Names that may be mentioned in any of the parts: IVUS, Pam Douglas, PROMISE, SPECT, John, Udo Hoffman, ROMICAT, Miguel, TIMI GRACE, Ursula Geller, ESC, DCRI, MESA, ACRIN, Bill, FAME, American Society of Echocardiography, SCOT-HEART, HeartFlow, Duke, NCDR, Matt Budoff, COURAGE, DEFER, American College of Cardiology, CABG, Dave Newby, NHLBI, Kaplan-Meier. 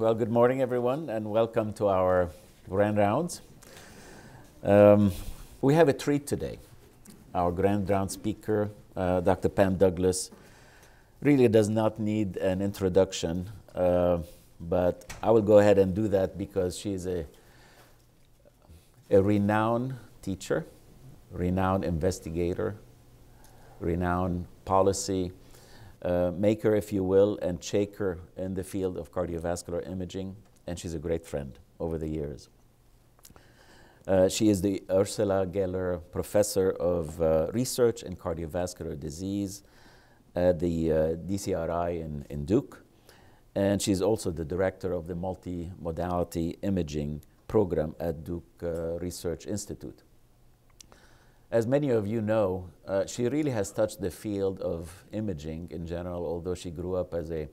Well, good morning, everyone, and welcome to our Grand Rounds. We have a treat today. Our Grand Round speaker, Dr. Pam Douglas, really does not need an introduction, but I will go ahead and do that because she is a renowned teacher, renowned investigator, renowned policy maker, if you will, and shaker in the field of cardiovascular imaging, and she's a great friend over the years. She is the Ursula Geller Professor of Research in Cardiovascular Disease at the DCRI in Duke, and she's also the director of the Multimodality Imaging Program at Duke Research Institute. As many of you know, she really has touched the field of imaging in general, although she grew up as an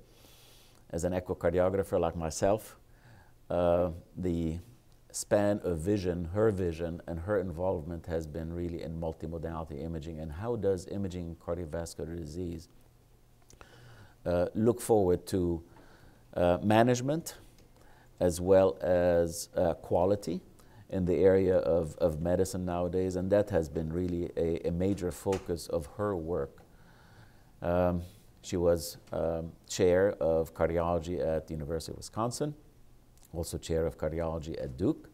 echocardiographer like myself. The span of vision, and her involvement has been really in multimodality imaging. And how does imaging cardiovascular disease look forward to management as well as quality in the area of medicine nowadays, and that has been really a major focus of her work. She was chair of cardiology at the University of Wisconsin, also chair of cardiology at Duke,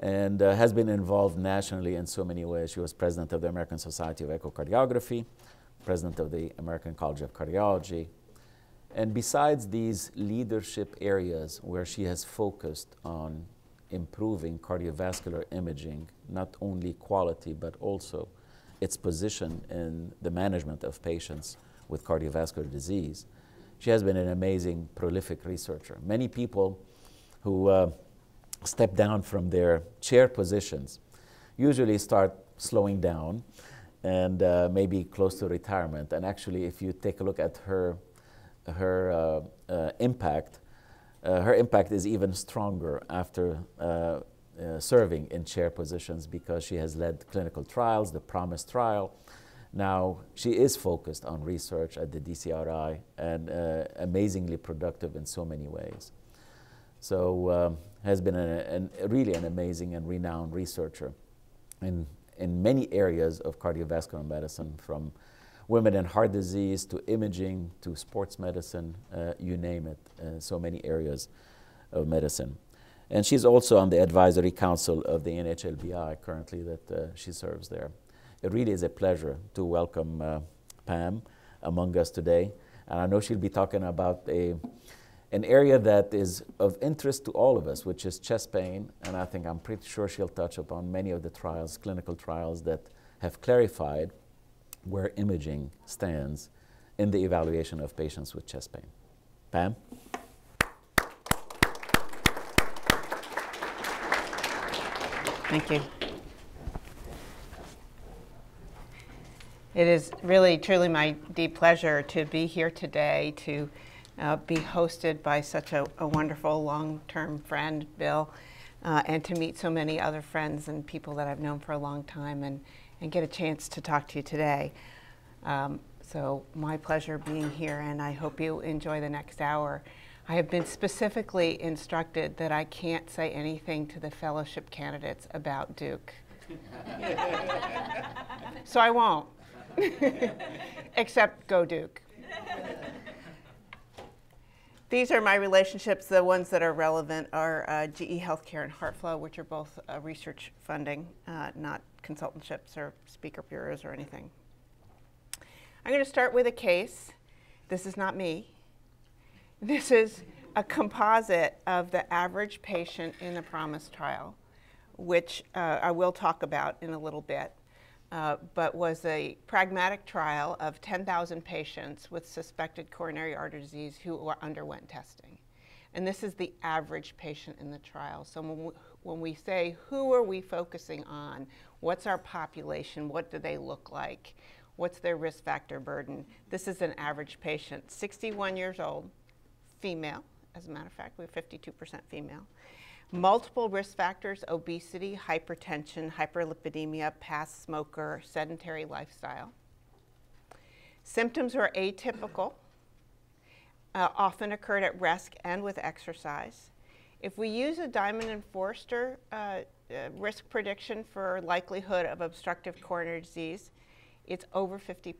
and has been involved nationally in so many ways. She was president of the American Society of Echocardiography, president of the American College of Cardiology, and besides these leadership areas where she has focused on improving cardiovascular imaging, not only quality, but also its position in the management of patients with cardiovascular disease. She has been an amazing, prolific researcher. Many people who step down from their chair positions usually start slowing down and maybe close to retirement. And actually, if you take a look at her impact, her impact is even stronger after serving in chair positions because she has led clinical trials, the PROMISE trial. Now, she is focused on research at the DCRI and amazingly productive in so many ways. So has been really an amazing and renowned researcher in many areas of cardiovascular medicine, from women and heart disease, to imaging, to sports medicine, you name it, so many areas of medicine. And she's also on the advisory council of the NHLBI currently that she serves there. It really is a pleasure to welcome Pam among us today. And I know she'll be talking about an area that is of interest to all of us, which is chest pain. And I think I'm pretty sure she'll touch upon many of the trials, clinical trials that have clarified where imaging stands in the evaluation of patients with chest pain. Pam? Thank you. It is really, truly my deep pleasure to be here today, to be hosted by such a wonderful long-term friend, Bill, and to meet so many other friends and people that I've known for a long time, and get a chance to talk to you today. So my pleasure being here, and I hope you enjoy the next hour. I have been specifically instructed that I can't say anything to the fellowship candidates about Duke. So I won't, except go Duke. These are my relationships. The ones that are relevant are GE Healthcare and HeartFlow, which are both research funding, not consultantships or speaker bureaus or anything. I'm going to start with a case. This is not me. This is a composite of the average patient in the PROMISE trial, which I will talk about in a little bit, but was a pragmatic trial of 10,000 patients with suspected coronary artery disease who underwent testing. And this is the average patient in the trial. So when we say, who are we focusing on? What's our population? What do they look like? What's their risk factor burden? This is an average patient, 61 years old, female. As a matter of fact, we're 52% female. Multiple risk factors: obesity, hypertension, hyperlipidemia, past smoker, sedentary lifestyle. Symptoms are atypical. often occurred at rest and with exercise. If we use a Diamond and Forrester risk prediction for likelihood of obstructive coronary disease, it's over 50%.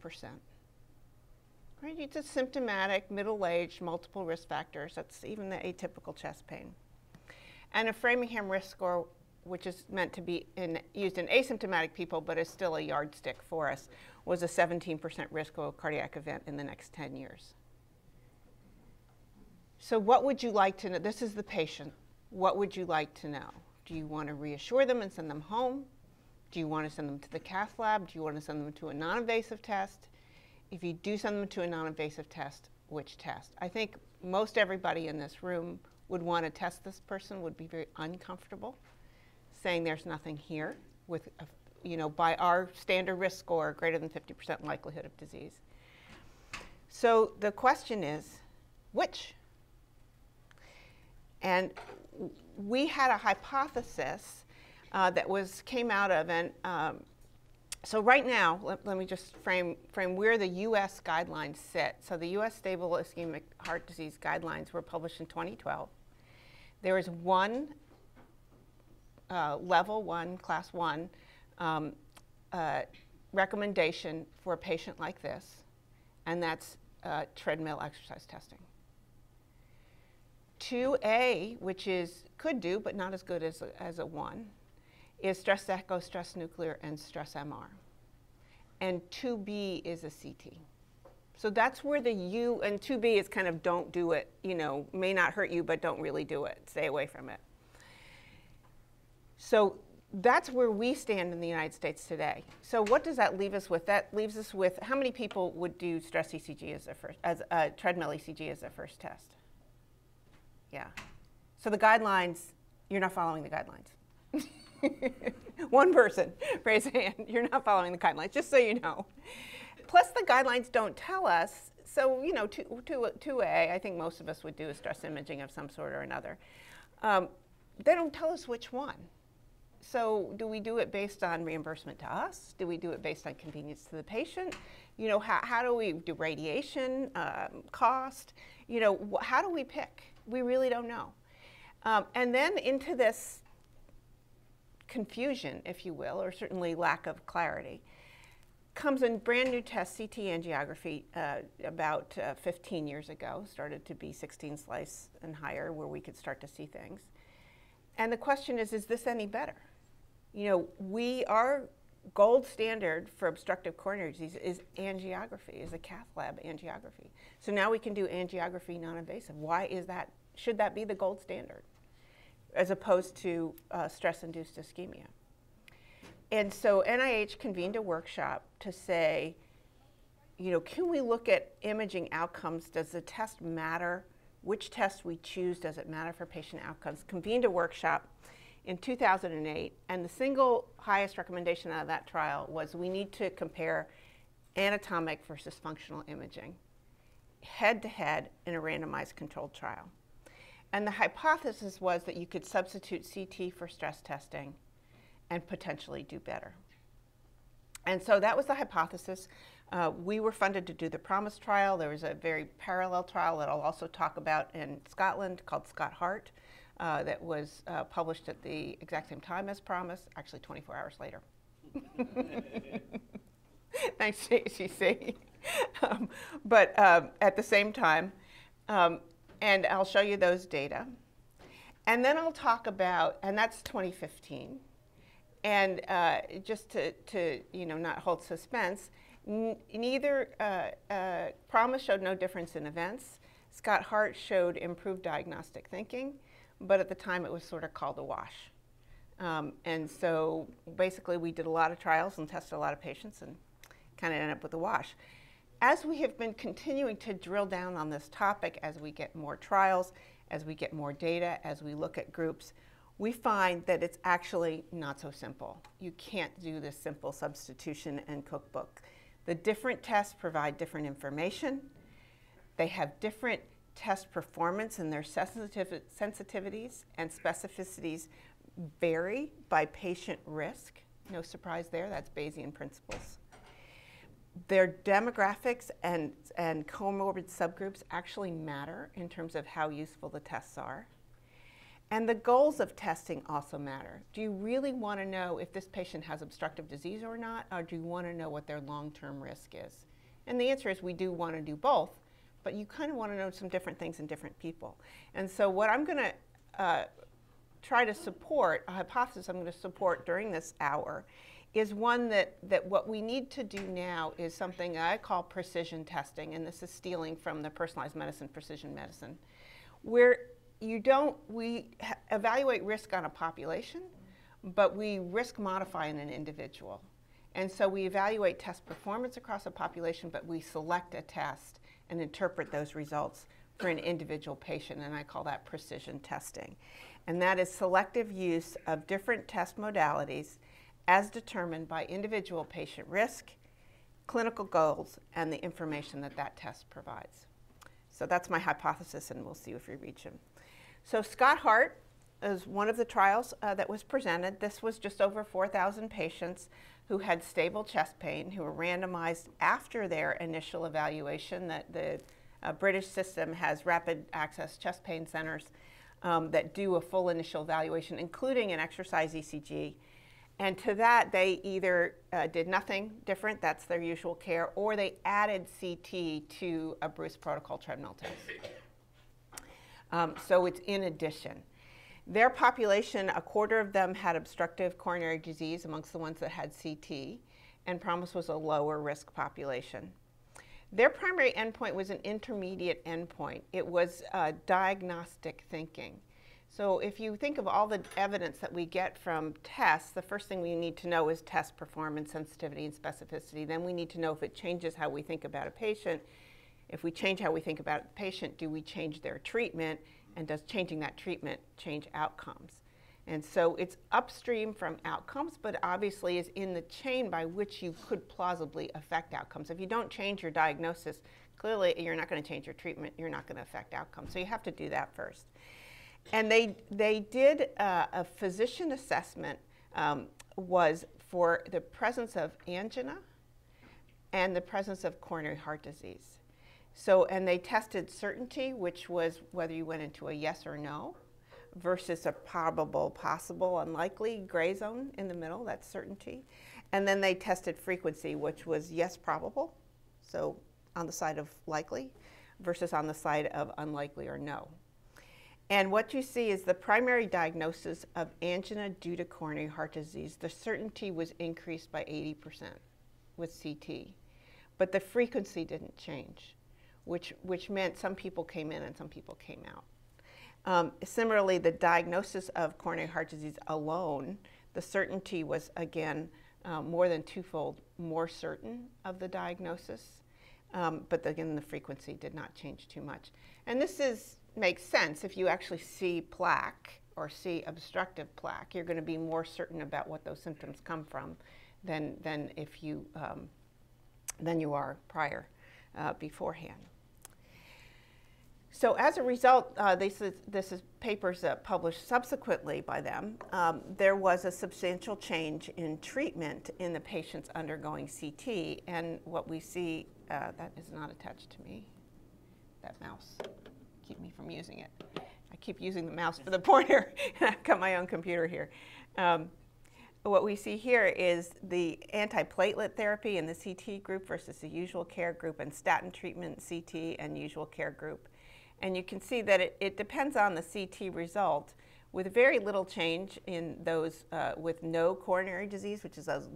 Right? It's a symptomatic, middle-aged, multiple risk factors. That's even the atypical chest pain. And a Framingham risk score, which is meant to be used in asymptomatic people but is still a yardstick for us, was a 17% risk of a cardiac event in the next 10 years. So what would you like to know? This is the patient. What would you like to know? Do you want to reassure them and send them home? Do you want to send them to the cath lab? Do you want to send them to a non-invasive test? If you do send them to a non-invasive test, which test? I think most everybody in this room would want to test this person, would be very uncomfortable saying there's nothing here with, you know, by our standard risk score, greater than 50% likelihood of disease. So the question is, which? And we had a hypothesis that came out of, and so right now, let me just frame where the U.S. guidelines sit. So the U.S. Stable Ischemic Heart Disease Guidelines were published in 2012. There is one level one, class one recommendation for a patient like this, and that's treadmill exercise testing. 2A, which is could do, but not as good as a 1, is stress echo, stress nuclear, and stress MR. And 2B is a CT. So that's where the U, and 2B is kind of don't do it, you know, may not hurt you, but don't really do it. Stay away from it. So that's where we stand in the United States today. So what does that leave us with? That leaves us with how many people would do stress ECG as their first, as a treadmill ECG as their first test? Yeah. So the guidelines, you're not following the guidelines. One person, raise a hand, you're not following the guidelines, just so you know. Plus the guidelines don't tell us, so you know, 2A, I think most of us would do a stress imaging of some sort or another. They don't tell us which one. So do we do it based on reimbursement to us? Do we do it based on convenience to the patient? You know, how do we do radiation, cost? You know, how do we pick? We really don't know. And then into this confusion, if you will, or certainly lack of clarity, comes a brand new test, CT angiography, about 15 years ago, started to be 16 slice and higher where we could start to see things. And the question is this any better? You know, our gold standard for obstructive coronary disease is angiography, is a cath lab angiography. So now we can do angiography non-invasive. Why is that? Should that be the gold standard as opposed to stress-induced ischemia? And so NIH convened a workshop to say, you know, can we look at imaging outcomes? Does the test matter? Which test we choose, does it matter for patient outcomes? Convened a workshop in 2008, and the single highest recommendation out of that trial was we need to compare anatomic versus functional imaging head-to-head in a randomized controlled trial. And the hypothesis was that you could substitute CT for stress testing and potentially do better. And so that was the hypothesis. We were funded to do the PROMISE trial. There was a very parallel trial that I'll also talk about in Scotland called SCOT-HEART that was published at the exact same time as PROMISE, actually 24 hours later. Thanks, GC. But at the same time, and I'll show you those data. And then I'll talk about, and that's 2015. And just to you know, not hold suspense, neither PROMISE showed no difference in events. SCOT-HEART showed improved diagnostic thinking, but at the time it was sort of called a wash. And so basically we did a lot of trials and tested a lot of patients and kind of ended up with a wash. As we have been continuing to drill down on this topic, as we get more trials, as we get more data, as we look at groups, we find that it's actually not so simple. You can't do this simple substitution and cookbook. The different tests provide different information. They have different test performance, and their sensitivities and specificities vary by patient risk. No surprise there, that's Bayesian principles. their demographics and comorbid subgroups actually matter in terms of how useful the tests are. And the goals of testing also matter. Do you really want to know if this patient has obstructive disease or not, or do you want to know what their long-term risk is? And the answer is we do want to do both, but you kind of want to know some different things in different people. And so what I'm going to try to support, a hypothesis I'm going to support during this hour, is one that what we need to do now is something I call precision testing, and this is stealing from the personalized medicine, precision medicine, where we evaluate risk on a population, but we risk modify in an individual. And so we evaluate test performance across a population, but we select a test and interpret those results for an individual patient, and I call that precision testing. And that is selective use of different test modalities as determined by individual patient risk, clinical goals, and the information that that test provides. So that's my hypothesis, and we'll see if we reach them. So SCOT-HEART is one of the trials that was presented. This was just over 4,000 patients who had stable chest pain, who were randomized after their initial evaluation. That the British system has rapid access chest pain centers that do a full initial evaluation, including an exercise ECG. And to that, they either did nothing different, that's their usual care, or they added CT to a Bruce protocol treadmill test. So it's in addition. Their population, a quarter of them had obstructive coronary disease amongst the ones that had CT, and PROMISE was a lower risk population. Their primary endpoint was an intermediate endpoint. It was diagnostic thinking. So if you think of all the evidence that we get from tests, the first thing we need to know is test performance, sensitivity, and specificity. Then we need to know if it changes how we think about a patient. If we change how we think about the patient, do we change their treatment? And does changing that treatment change outcomes? And so it's upstream from outcomes, but obviously is in the chain by which you could plausibly affect outcomes. If you don't change your diagnosis, clearly you're not going to change your treatment. You're not going to affect outcomes. So you have to do that first. And they did a physician assessment was for the presence of angina and the presence of coronary heart disease. So, and they tested certainty, which was whether you went into a yes or no, versus a probable, possible, unlikely, gray zone in the middle, that's certainty. And then they tested frequency, which was yes, probable, so on the side of likely, versus on the side of unlikely or no. And what you see is the primary diagnosis of angina due to coronary heart disease. The certainty was increased by 80% with CT, but the frequency didn't change, which meant some people came in and some people came out. Similarly, the diagnosis of coronary heart disease alone, the certainty was, again, more than twofold more certain of the diagnosis, but again, the frequency did not change too much. And this is makes sense. If you actually see plaque or see obstructive plaque, you're going to be more certain about what those symptoms come from than if you than you are prior beforehand. So as a result, this is papers published subsequently by them. There was a substantial change in treatment in the patients undergoing CT, and what we see that is not attached to me. That mouse. Keep me from using it. I keep using the mouse for the pointer, and I've got my own computer here. What we see here is the antiplatelet therapy in the CT group versus the usual care group, and statin treatment CT and usual care group. And you can see that it depends on the CT result, with very little change in those with no coronary disease, which is those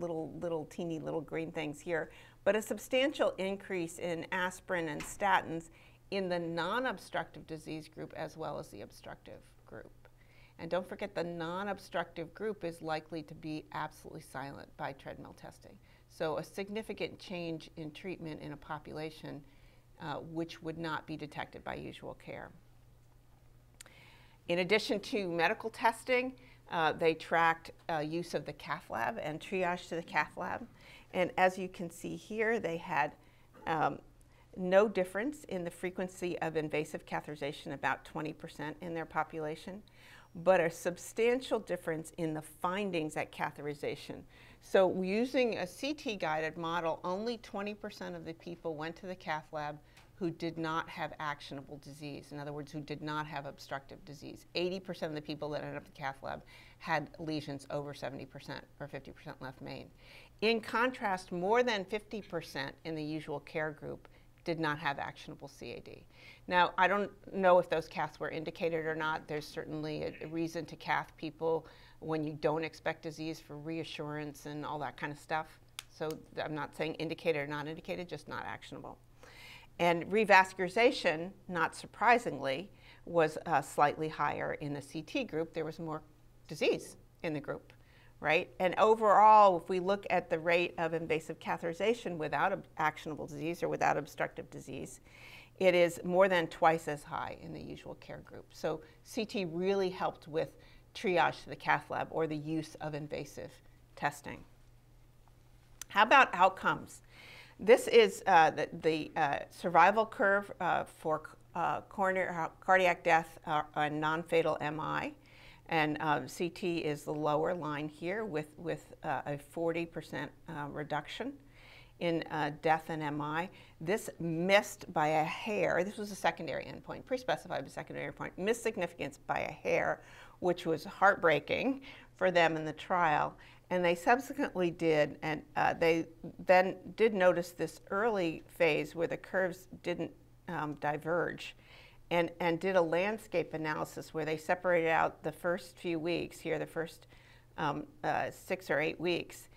teeny little green things here, but a substantial increase in aspirin and statins in the non-obstructive disease group as well as the obstructive group. And don't forget, the non-obstructive group is likely to be absolutely silent by treadmill testing. So a significant change in treatment in a population which would not be detected by usual care. In addition to medical testing, they tracked use of the cath lab and triage to the cath lab. And as you can see here, they had no difference in the frequency of invasive catheterization, about 20% in their population, but a substantial difference in the findings at catheterization. So using a CT-guided model, only 20% of the people went to the cath lab who did not have actionable disease. In other words, who did not have obstructive disease. 80% of the people that ended up at the cath lab had lesions over 70% or 50% left main. In contrast, more than 50% in the usual care group did not have actionable CAD. Now, I don't know if those caths were indicated or not. There's certainly a reason to cath people when you don't expect disease for reassurance and all that kind of stuff. So I'm not saying indicated or not indicated, just not actionable. And revascularization, not surprisingly, was slightly higher in the CT group. There was more disease in the group, right? And overall, if we look at the rate of invasive catheterization without actionable disease or without obstructive disease, it is more than twice as high in the usual care group. So CT really helped with triage to the cath lab or the use of invasive testing. How about outcomes? This is the survival curve for cardiac death and non-fatal MI. And CT is the lower line here with a 40% reduction in death and MI. This missed by a hair. This was a secondary endpoint, pre-specified but secondary endpoint. Missed significance by a hair, which was heartbreaking for them in the trial. And they subsequently did, and they then did notice this early phase where the curves didn't diverge, and did a landscape analysis where they separated out the first few weeks, here the first 6 or 8 weeks,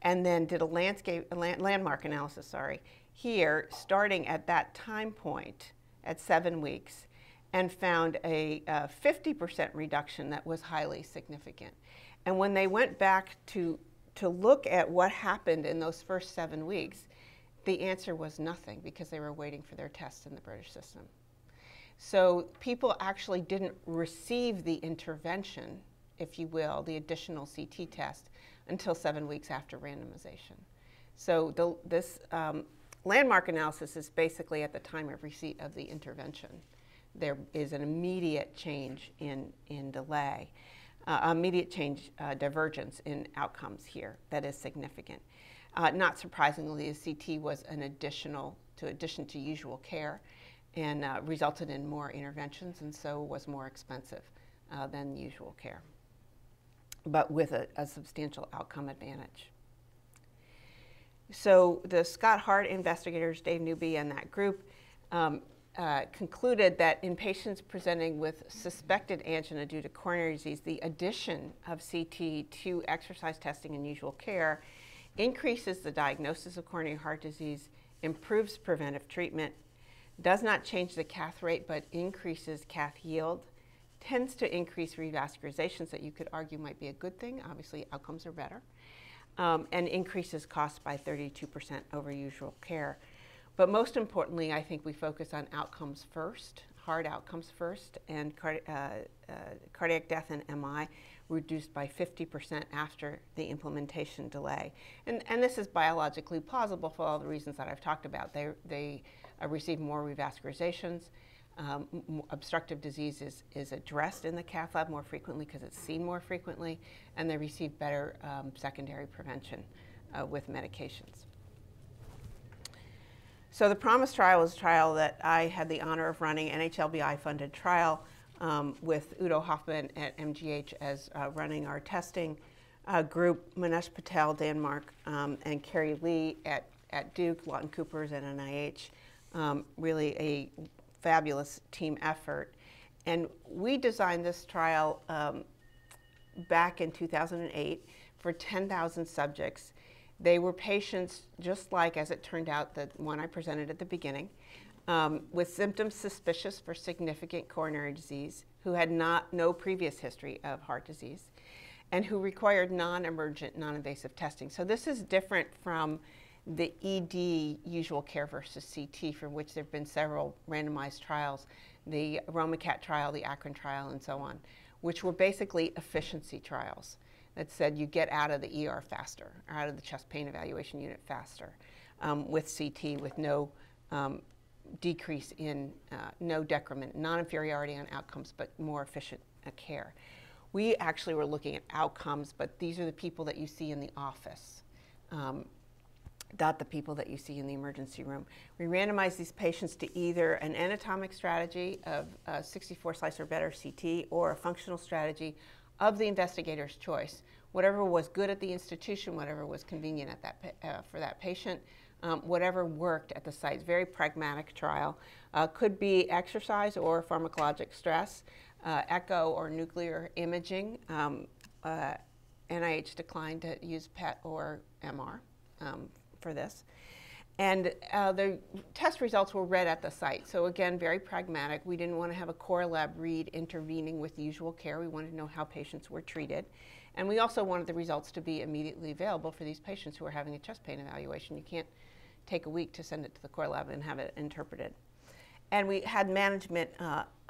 and then did a landmark analysis, sorry, here starting at that time point at 7 weeks, and found a 50% reduction that was highly significant. And when they went back to look at what happened in those first 7 weeks, the answer was nothing because they were waiting for their tests in the British system. So people actually didn't receive the intervention, if you will, the additional CT test, until 7 weeks after randomization. So this landmark analysis is basically at the time of receipt of the intervention. There is an immediate change in delay. Immediate change divergence in outcomes here that is significant. Not surprisingly, the CT was an addition to usual care, and resulted in more interventions, and so was more expensive than usual care, but with a substantial outcome advantage. So the SCOT-HEART investigators, Dave Newby and that group, concluded that in patients presenting with suspected angina due to coronary disease, the addition of CT to exercise testing and usual care increases the diagnosis of coronary heart disease, improves preventive treatment, does not change the cath rate but increases cath yield, tends to increase revascularizations that you could argue might be a good thing. Obviously, outcomes are better, and increases costs by 32% over usual care. But most importantly, I think we focus on outcomes first, hard outcomes first, and cardiac death and MI reduced by 50% after the implementation delay. And this is biologically plausible for all the reasons that I've talked about. They receive more revascularizations. Obstructive disease is addressed in the cath lab more frequently because it's seen more frequently, and they receive better secondary prevention with medications. So the PROMISE trial was a trial that I had the honor of running, NHLBI-funded trial, with Udo Hoffman at MGH as running our testing group, Manesh Patel, Dan Mark, and Carrie Lee at Duke, Lawton Cooper's, and NIH. Really a fabulous team effort. And we designed this trial back in 2008 for 10,000 subjects. They were patients just like, as it turned out, the one I presented at the beginning, with symptoms suspicious for significant coronary disease, who had no previous history of heart disease, and who required non-emergent, non-invasive testing. So this is different from the ED usual care versus CT, for which there have been several randomized trials, the ROMICAT trial, the ACRIN trial, and so on, which were basically efficiency trials that said you get out of the ER faster, or out of the chest pain evaluation unit faster, with CT, with no decrement in non-inferiority on outcomes, but more efficient care. We actually were looking at outcomes, but these are the people that you see in the office, not the people that you see in the emergency room. We randomized these patients to either an anatomic strategy of 64 slice or better CT or a functional strategy of the investigator's choice, whatever was good at the institution, whatever was convenient at that for that patient, whatever worked at the site. Very pragmatic trial. Could be exercise or pharmacologic stress, echo or nuclear imaging. NIH declined to use PET or MR for this. And the test results were read at the site. So again, very pragmatic. We didn't want to have a core lab read intervening with usual care. We wanted to know how patients were treated. And we also wanted the results to be immediately available for these patients who are having a chest pain evaluation. You can't take a week to send it to the core lab and have it interpreted. And we had management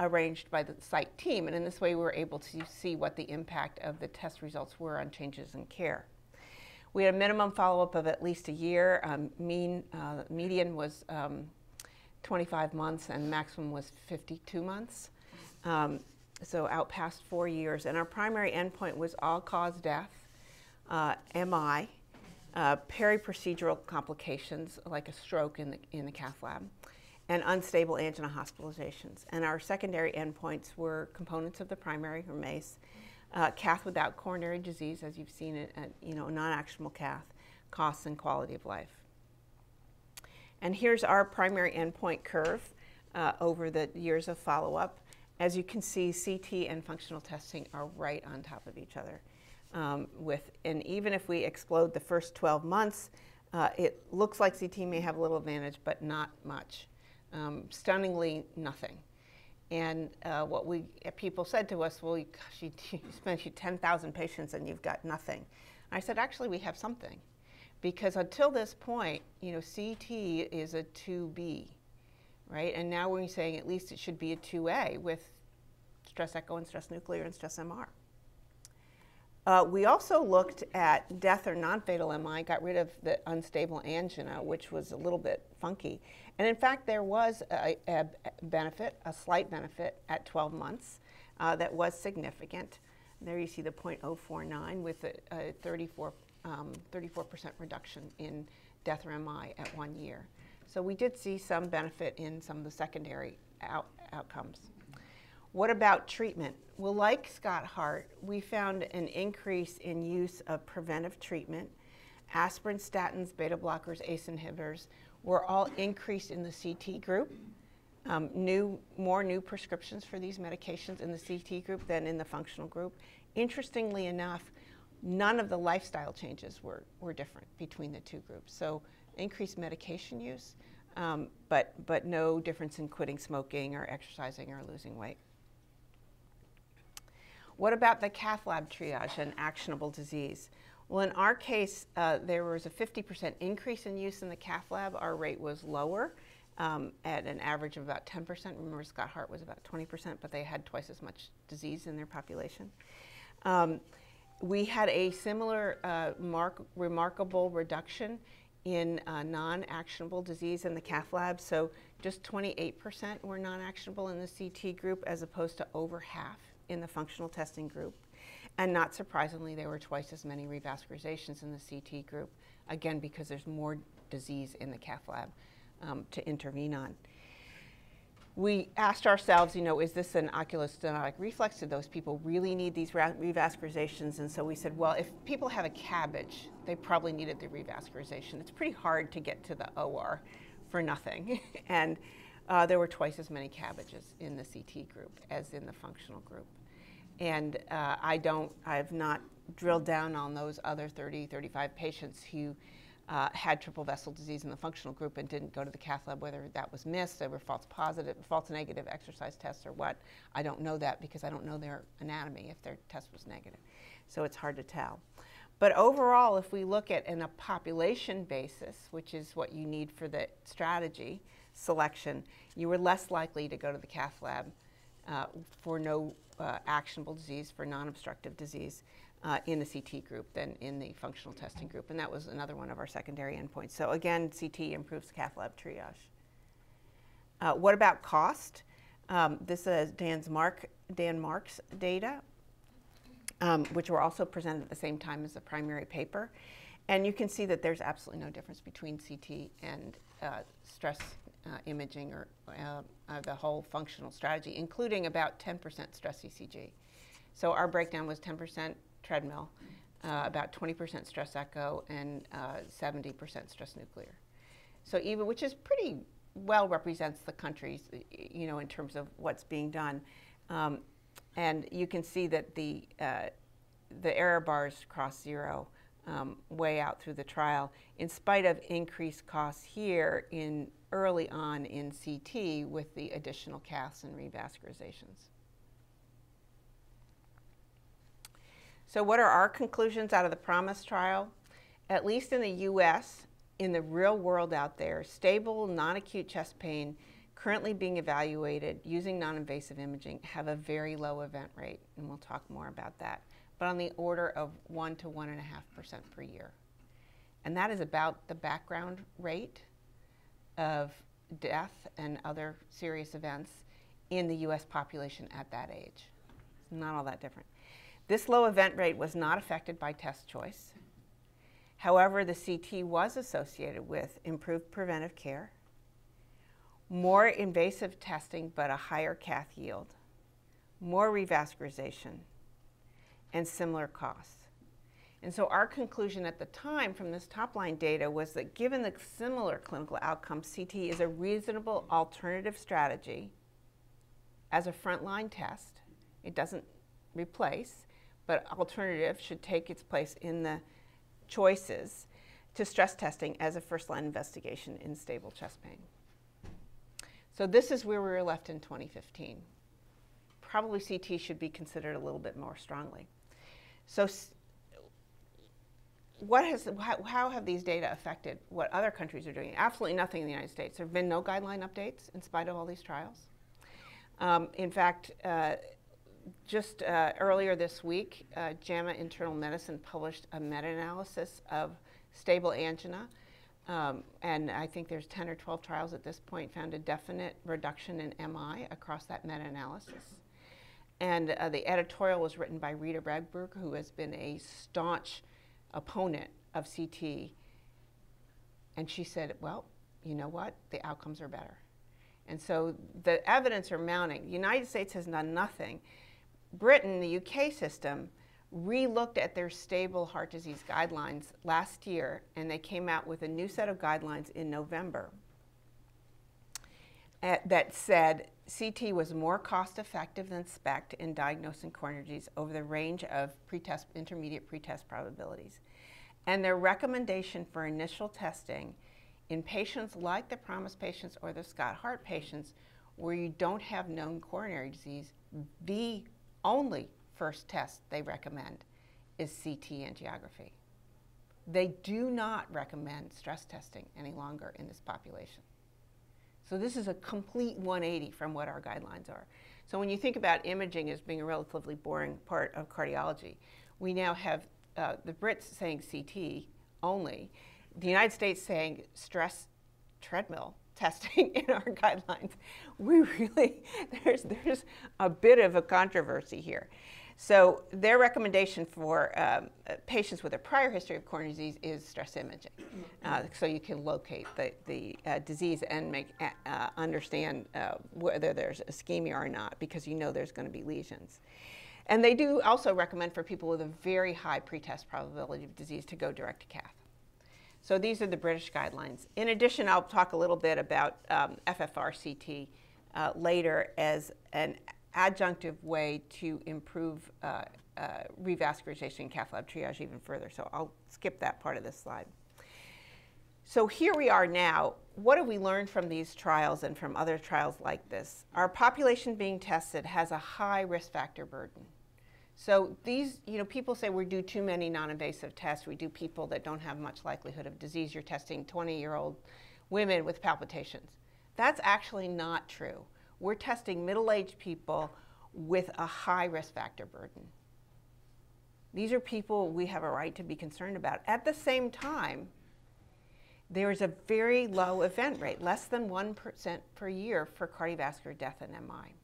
arranged by the site team. And in this way, we were able to see what the impact of the test results were on changes in care. We had a minimum follow-up of at least a year. Median was 25 months, and maximum was 52 months, so out past 4 years. And our primary endpoint was all-cause death, MI, periprocedural complications like a stroke in the cath lab, and unstable angina hospitalizations. And our secondary endpoints were components of the primary, or MACE. Cath without coronary disease, as you've seen it, non-actionable cath, costs and quality of life. And here's our primary endpoint curve over the years of follow-up. As you can see, CT and functional testing are right on top of each other. And even if we explode the first 12 months, it looks like CT may have a little advantage, but not much. Stunningly, nothing. And what people said to us, well, gosh, you spent 10,000 patients and you've got nothing. I said, actually, we have something. Because until this point, CT is a 2B, right? And now we're saying at least it should be a 2A with stress echo and stress nuclear and stress MR. We also looked at death or non-fatal MI, got rid of the unstable angina, which was a little bit funky. And in fact, there was a benefit, a slight benefit at 12 months that was significant. There you see the 0.049 with a 34% reduction in death or MI at 1 year. So we did see some benefit in some of the secondary outcomes. What about treatment? Well, like SCOT-HEART, we found an increase in use of preventive treatment. Aspirin, statins, beta blockers, ACE inhibitors were all increased in the CT group. More new prescriptions for these medications in the CT group than in the functional group. Interestingly enough, none of the lifestyle changes were different between the two groups. So increased medication use, but no difference in quitting smoking or exercising or losing weight. What about the cath lab triage and actionable disease? Well, in our case, there was a 50% increase in use in the cath lab. Our rate was lower at an average of about 10%. Remember, SCOT-HEART was about 20%, but they had twice as much disease in their population. We had a similar remarkable reduction in non-actionable disease in the cath lab. So just 28% were non-actionable in the CT group as opposed to over half in the functional testing group. And not surprisingly, there were twice as many revascularizations in the CT group, again, because there's more disease in the cath lab to intervene on. We asked ourselves, is this an oculostenotic reflex? Do those people really need these revascularizations? And so we said, well, if people have a CABG, they probably needed the revascularization. It's pretty hard to get to the OR for nothing. And there were twice as many CABGs in the CT group as in the functional group. And I've not drilled down on those other 30, 35 patients who had triple vessel disease in the functional group and didn't go to the cath lab, whether that was missed, they were false positive, false negative exercise tests or what. I don't know that because I don't know their anatomy if their test was negative. So it's hard to tell. But overall, if we look at in a population basis, which is what you need for the strategy selection, you were less likely to go to the cath lab for no actionable disease, for non-obstructive disease in the CT group than in the functional testing group. And that was another one of our secondary endpoints. So again, CT improves cath lab triage. What about cost? This is Dan Mark's data. which were also presented at the same time as the primary paper. And you can see that there's absolutely no difference between CT and stress imaging or the whole functional strategy, including about 10% stress ECG. So our breakdown was 10% treadmill, about 20% stress echo, and 70% stress nuclear. So even, which is pretty well represents the countries, you know, in terms of what's being done. And you can see that the error bars cross zero way out through the trial, in spite of increased costs here in early on in CT with the additional caths and revascularizations. So what are our conclusions out of the PROMISE trial? At least in the US, in the real world out there, stable non-acute chest pain currently being evaluated using non-invasive imaging have a very low event rate, and we'll talk more about that, but on the order of 1 to 1.5% per year. And that is about the background rate of death and other serious events in the US population at that age. It's not all that different. This low event rate was not affected by test choice. However, the CT was associated with improved preventive care, more invasive testing but a higher cath yield, more revascularization, and similar costs. And so our conclusion at the time from this top line data was that given the similar clinical outcomes, CT is a reasonable alternative strategy as a frontline test. It doesn't replace, but alternative should take its place in the choices to stress testing as a first line investigation in stable chest pain. So this is where we were left in 2015. Probably CT should be considered a little bit more strongly. So what has, how have these data affected what other countries are doing? Absolutely nothing in the United States. There have been no guideline updates in spite of all these trials. In fact, just earlier this week, JAMA Internal Medicine published a meta-analysis of stable angina. And I think there's 10 or 12 trials at this point, found a definite reduction in MI across that meta-analysis. And the editorial was written by Rita Bragberg, who has been a staunch opponent of CT. And she said, well, you know what? The outcomes are better. And so the evidence are mounting. The United States has done nothing. Britain, the UK system, re-looked at their stable heart disease guidelines last year, and they came out with a new set of guidelines in November that said CT was more cost-effective than SPECT in diagnosing coronary disease over the range of pretest, intermediate pretest probabilities. And their recommendation for initial testing in patients like the PROMISE patients or the SCOT-HEART patients, where you don't have known coronary disease, the only first test they recommend is CT angiography. They do not recommend stress testing any longer in this population. So this is a complete 180 from what our guidelines are. So when you think about imaging as being a relatively boring part of cardiology, we now have the Brits saying CT only, the United States saying stress treadmill testing in our guidelines. We really, there's a bit of a controversy here. So their recommendation for patients with a prior history of coronary disease is stress imaging. So you can locate the disease and make, understand whether there's ischemia or not, because you know there's going to be lesions. And they do also recommend for people with a very high pretest probability of disease to go direct to cath. So these are the British guidelines. In addition, I'll talk a little bit about FFR-CT later as an adjunctive way to improve revascularization and cath lab triage even further. So I'll skip that part of this slide. So here we are now. What have we learned from these trials and from other trials like this? Our population being tested has a high risk factor burden. So these, you know, people say we do too many non-invasive tests. We do people that don't have much likelihood of disease. You're testing 20-year-old women with palpitations. That's actually not true. We're testing middle-aged people with a high risk factor burden. These are people we have a right to be concerned about. At the same time, there is a very low event rate, less than 1% per year for cardiovascular death and MI.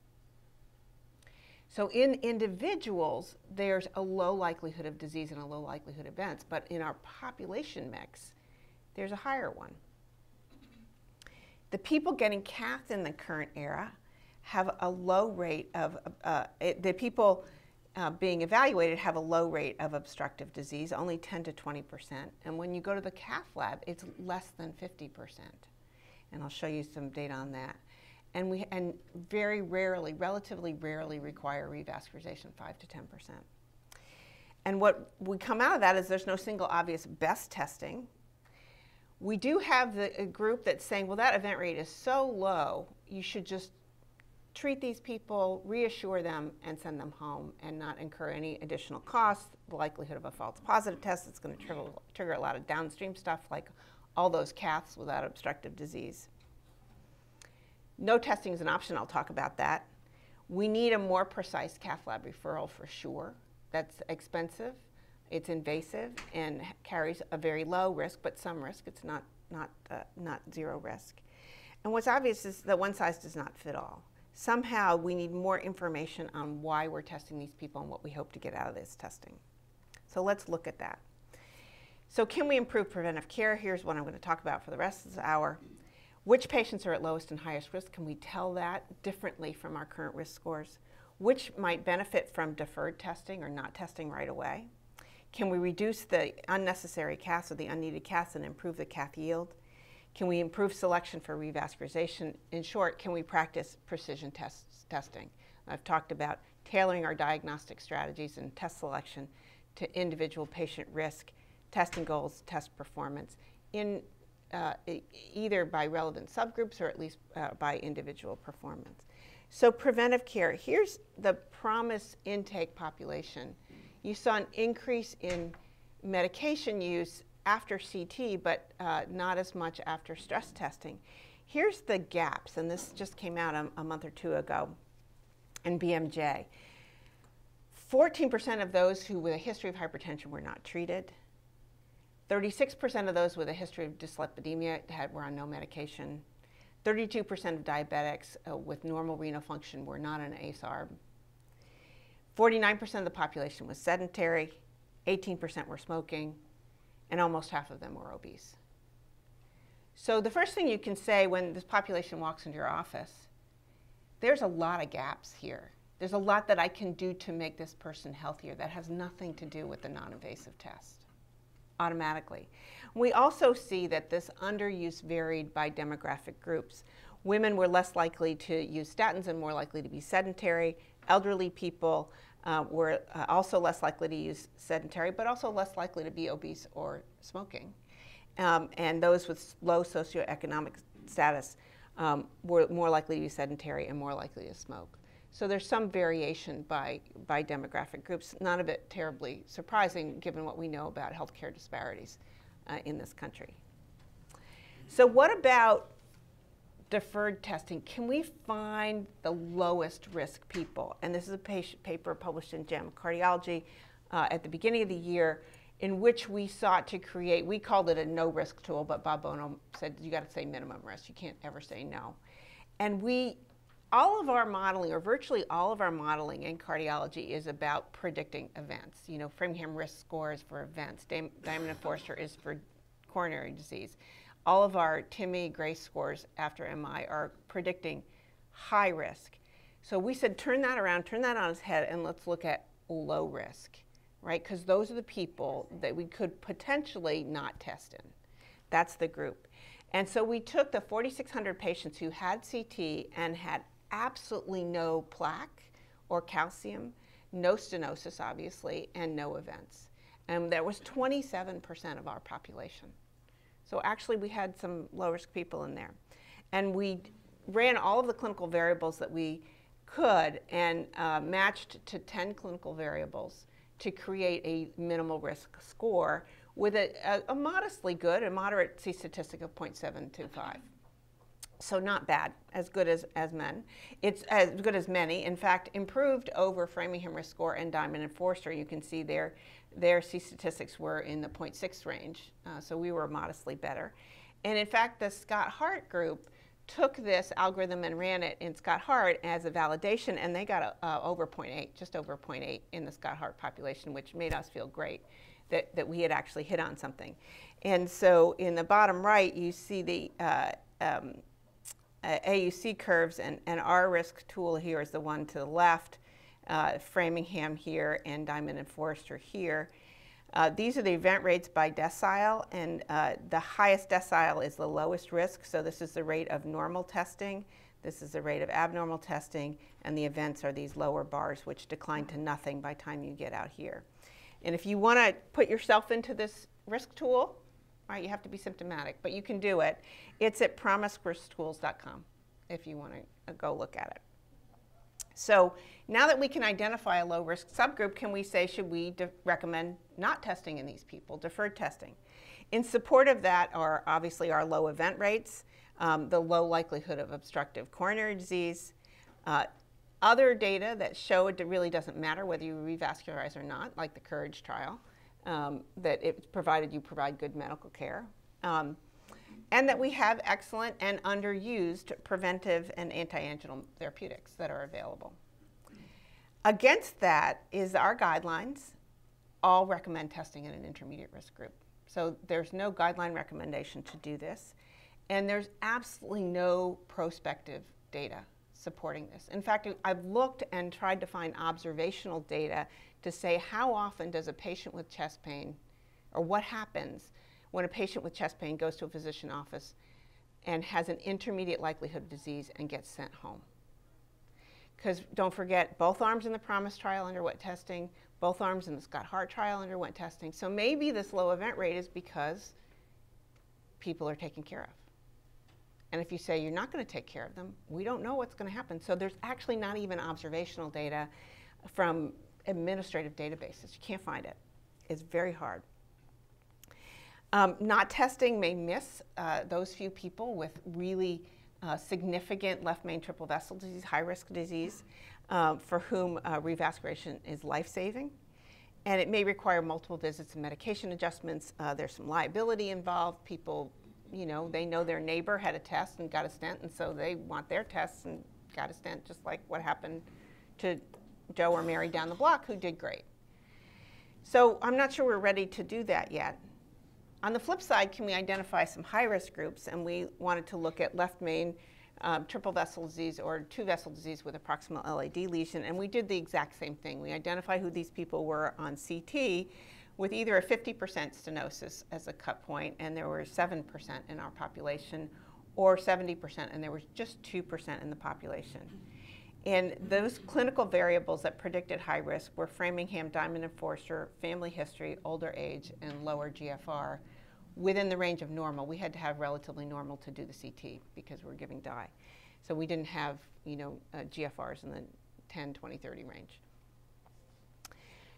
So in individuals, there's a low likelihood of disease and a low likelihood of events, but in our population mix, there's a higher one. The people getting cath in the current era have a low rate of, being evaluated have a low rate of obstructive disease, only 10 to 20%. And when you go to the cath lab, it's less than 50%. And I'll show you some data on that. And very rarely, relatively rarely require revascularization, 5 to 10%. And what we come out of that is there's no single obvious best testing. We do have a group that's saying, well, that event rate is so low, you should just treat these people, reassure them, and send them home and not incur any additional costs. The likelihood of a false positive test is going to trigger a lot of downstream stuff like all those caths without obstructive disease. No testing is an option. I'll talk about that. We need a more precise cath lab referral for sure. That's expensive. It's invasive and carries a very low risk, but some risk. It's not zero risk. And what's obvious is that one size does not fit all. Somehow we need more information on why we're testing these people and what we hope to get out of this testing. So let's look at that. So can we improve preventive care? Here's what I'm going to talk about for the rest of the hour. Which patients are at lowest and highest risk? Can we tell that differently from our current risk scores? Which might benefit from deferred testing or not testing right away? Can we reduce the unnecessary caths or the unneeded caths and improve the cath yield? Can we improve selection for revascularization? In short, can we practice precision testing? I've talked about tailoring our diagnostic strategies and test selection to individual patient risk, testing goals, test performance, in either by relevant subgroups or at least by individual performance. So preventive care, here's the PROMISE intake population. You saw an increase in medication use after CT, but not as much after stress testing. Here's the gaps, and this just came out a month or two ago in BMJ. 14% of those who with a history of hypertension were not treated. 36% of those with a history of dyslipidemia were on no medication. 32% of diabetics with normal renal function were not on ACE/ARB. 49% of the population was sedentary. 18% were smoking. And almost half of them were obese. So the first thing you can say when this population walks into your office, there's a lot of gaps here. There's a lot that I can do to make this person healthier that has nothing to do with the non-invasive test, automatically. We also see that this underuse varied by demographic groups. Women were less likely to use statins and more likely to be sedentary. Elderly people were also less likely to use sedentary, but also less likely to be obese or smoking. And those with low socioeconomic status were more likely to be sedentary and more likely to smoke. So there's some variation by demographic groups, none of it terribly surprising given what we know about healthcare disparities in this country. So what about deferred testing? Can we find the lowest risk people? And this is a paper published in JAMA Cardiology at the beginning of the year, in which we sought to create, we called it a no risk tool, but Bob Bono said you got to say minimum risk. You can't ever say no. And we, all of our modeling, or virtually all of our modeling in cardiology is about predicting events. You know, Framingham risk score is for events. Diamond and Forrester is for coronary disease. All of our TIMI GRACE scores after MI are predicting high risk. So we said, turn that around, turn that on its head, and let's look at low risk, right? Because those are the people that we could potentially not test in. That's the group. And so we took the 4,600 patients who had CT and had absolutely no plaque or calcium, no stenosis obviously, and no events. And that was 27% of our population. So actually we had some low-risk people in there. And we ran all of the clinical variables that we could and matched to 10 clinical variables to create a minimal risk score with a modestly good, a moderate C statistic of 0.725. So not bad, as good as men. It's as good as many. In fact, improved over Framingham risk score and Diamond and Forrester. You can see their C statistics were in the 0.6 range, so we were modestly better. And in fact, the SCOT-HEART group took this algorithm and ran it in SCOT-HEART as a validation, and they got a, over 0.8, just over 0.8 in the SCOT-HEART population, which made us feel great that, we had actually hit on something. And so in the bottom right, you see the AUC curves, and our risk tool here is the one to the left, Framingham here, and Diamond and Forrester here. These are the event rates by decile, and the highest decile is the lowest risk. So this is the rate of normal testing, this is the rate of abnormal testing, and the events are these lower bars, which decline to nothing by the time you get out here. And if you want to put yourself into this risk tool, right, you have to be symptomatic, but you can do it. It's at promisericktools.com if you want to go look at it. So now that we can identify a low-risk subgroup, can we say, should we recommend not testing in these people, deferred testing? In support of that are obviously our low event rates, the low likelihood of obstructive coronary disease, other data that showed it really doesn't matter whether you revascularize or not, like the COURAGE trial, that it provided you provide good medical care, and that we have excellent and underused preventive and anti-anginal therapeutics that are available. Against that is our guidelines all recommend testing in an intermediate risk group. So there's no guideline recommendation to do this, and there's absolutely no prospective data supporting this. In fact, I've looked and tried to find observational data to say how often does a patient with chest pain, or what happens when a patient with chest pain goes to a physician office and has an intermediate likelihood of disease and gets sent home. Because don't forget, both arms in the PROMISE trial underwent testing, both arms in the SCOT-HEART trial underwent testing. So maybe this low event rate is because people are taken care of. And if you say you're not going to take care of them, we don't know what's going to happen. So there's actually not even observational data from administrative databases. You can't find it. It's very hard. Not testing may miss those few people with really significant left main triple vessel disease, high-risk disease, for whom revascularization is life-saving. And it may require multiple visits and medication adjustments. There's some liability involved. People, you know their neighbor had a test and got a stent, and so they want their tests and got a stent, just like what happened to Joe or Mary down the block who did great. So I'm not sure we're ready to do that yet. On the flip side, can we identify some high-risk groups? And we wanted to look at left main triple vessel disease or two vessel disease with a proximal LAD lesion, and we did the exact same thing. We identified who these people were on CT with either a 50% stenosis as a cut point, and there were 7% in our population, or 70%, and there was just 2% in the population. And those clinical variables that predicted high risk were Framingham, Diamond and Forrester, family history, older age, and lower GFR. Within the range of normal, we had to have relatively normal to do the CT because we were giving dye. So we didn't have, you know, GFRs in the 10, 20, 30 range.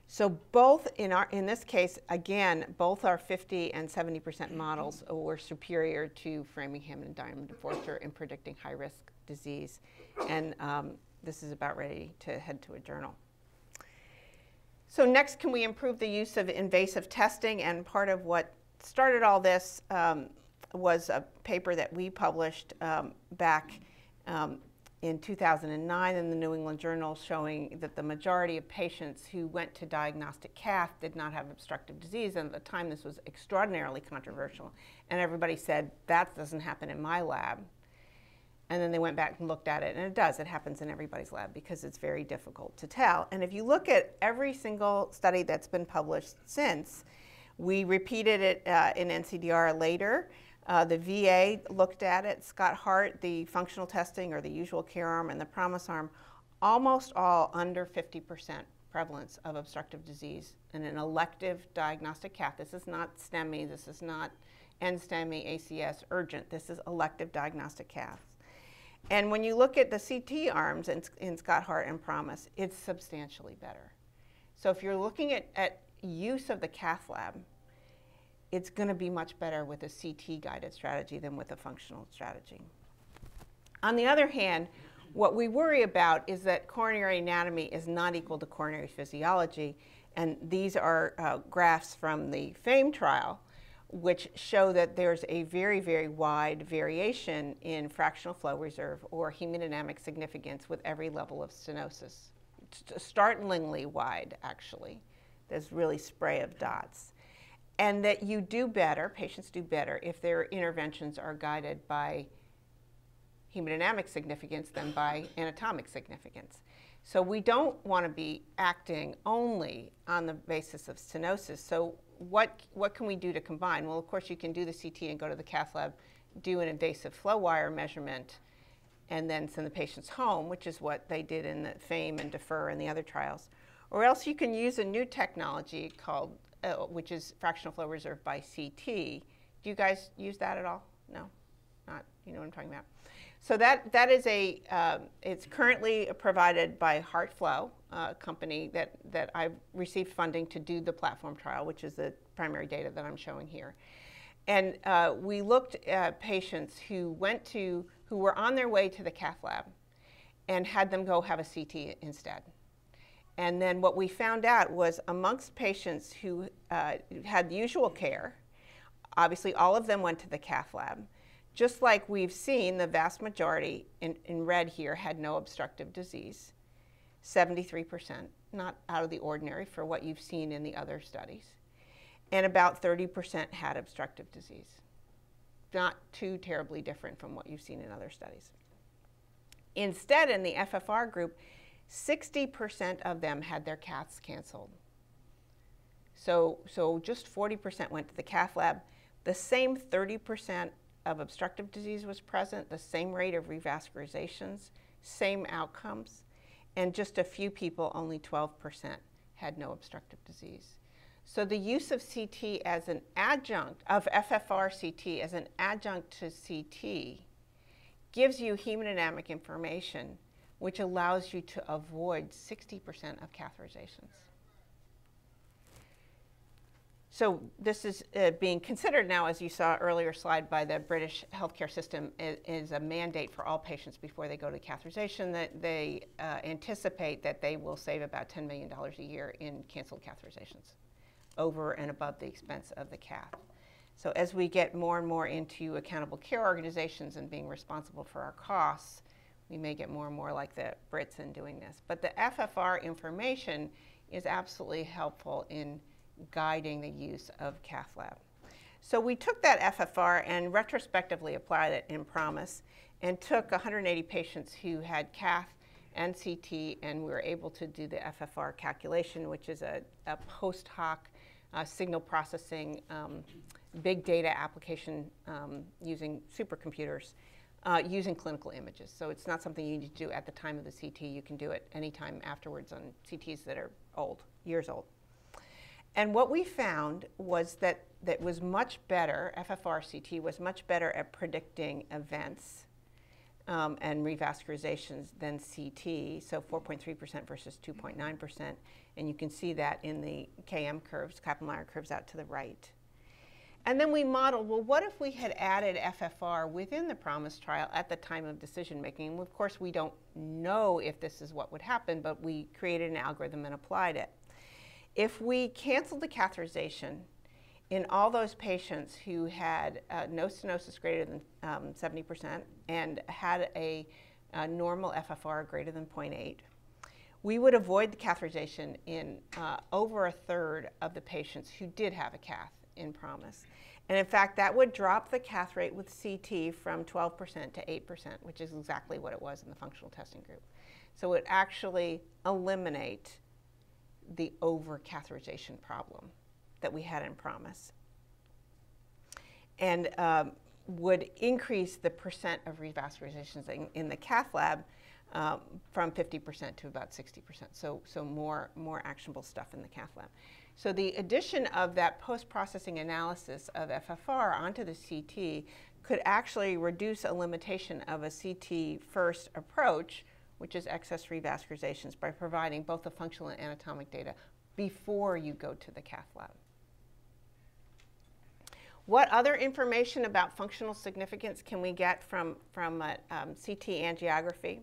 So both in this case, again, both our 50 and 70% models were superior to Framingham and Diamond and Forrester in predicting high risk disease. And this is about ready to head to a journal. So next, can we improve the use of invasive testing? And part of what started all this was a paper that we published back in 2009 in the New England Journal, showing that the majority of patients who went to diagnostic cath did not have obstructive disease. And at the time, this was extraordinarily controversial. And everybody said, that doesn't happen in my lab. And then they went back and looked at it, and it does. It happens in everybody's lab because it's very difficult to tell. And if you look at every single study that's been published since, we repeated it in NCDR later. The VA looked at it, SCOT-HEART, the functional testing or the usual care arm, and the PROMISE arm, almost all under 50% prevalence of obstructive disease in an elective diagnostic cath. This is not STEMI, this is not NSTEMI, ACS, urgent. This is elective diagnostic caths. And when you look at the CT arms in SCOT-HEART and PROMISE, it's substantially better. So if you're looking at use of the cath lab, it's going to be much better with a CT-guided strategy than with a functional strategy. On the other hand, what we worry about is that coronary anatomy is not equal to coronary physiology. And these are graphs from the FAME trial which show that there's a very, very wide variation in fractional flow reserve or hemodynamic significance with every level of stenosis. Startlingly wide, actually. There's really spray of dots. And that you do better, patients do better, if their interventions are guided by hemodynamic significance than by anatomic significance. So we don't want to be acting only on the basis of stenosis. So what can we do to combine? Well, of course, you can do the CT and go to the cath lab, do an invasive flow wire measurement, and then send the patients home, which is what they did in the FAME and DEFER and the other trials. Or else you can use a new technology called, which is fractional flow reserve by CT. Do you guys use that at all? No? Not, you know what I'm talking about. So that is a, it's currently provided by HeartFlow, a company that I've received funding to do the platform trial, which is the primary data that I'm showing here. And we looked at patients who were on their way to the cath lab and had them go have a CT instead. And then what we found out was amongst patients who had the usual care, obviously all of them went to the cath lab. Just like we've seen, the vast majority in red here had no obstructive disease, 73%, not out of the ordinary for what you've seen in the other studies. And about 30% had obstructive disease, not too terribly different from what you've seen in other studies. Instead, in the FFR group, 60% of them had their caths canceled. So just 40% went to the cath lab. The same 30% of obstructive disease was present, the same rate of revascularizations, same outcomes, and just a few people, only 12%, had no obstructive disease. So the use of CT as an adjunct, of FFR-CT as an adjunct to CT, gives you hemodynamic information, which allows you to avoid 60% of catheterizations. So this is being considered now, as you saw earlier slide, by the British healthcare system is a mandate for all patients before they go to catheterization, that they anticipate that they will save about $10 million a year in canceled catheterizations over and above the expense of the cath. So as we get more and more into accountable care organizations and being responsible for our costs, we may get more and more like the Brits in doing this. But the FFR information is absolutely helpful in guiding the use of cath lab. So we took that FFR and retrospectively applied it in PROMISE and took 180 patients who had cath and CT, and we were able to do the FFR calculation, which is a post hoc signal processing big data application using supercomputers, using clinical images. So it's not something you need to do at the time of the CT. You can do it anytime afterwards on CTs that are old, years old. And what we found was that was much better, FFR-CT was much better at predicting events and revascularizations than CT, so 4.3% versus 2.9%. And you can see that in the KM curves, Kaplan-Meier curves out to the right. And then we modeled, well, what if we had added FFR within the PROMISE trial at the time of decision making? And of course, we don't know if this is what would happen, but we created an algorithm and applied it. If we canceled the catheterization in all those patients who had no stenosis greater than 70% and had a normal FFR greater than 0.8, we would avoid the catheterization in over a third of the patients who did have a cath in PROMISE. And in fact, that would drop the cath rate with CT from 12% to 8%, which is exactly what it was in the functional testing group. So it actually eliminates the over-catheterization problem that we had in PROMISE, and would increase the percent of revascularizations in the cath lab from 50% to about 60%. So more actionable stuff in the cath lab. So the addition of that post-processing analysis of FFR onto the CT could actually reduce a limitation of a CT-first approach, which is excess revascularizations, by providing both the functional and anatomic data before you go to the cath lab. What other information about functional significance can we get from CT angiography?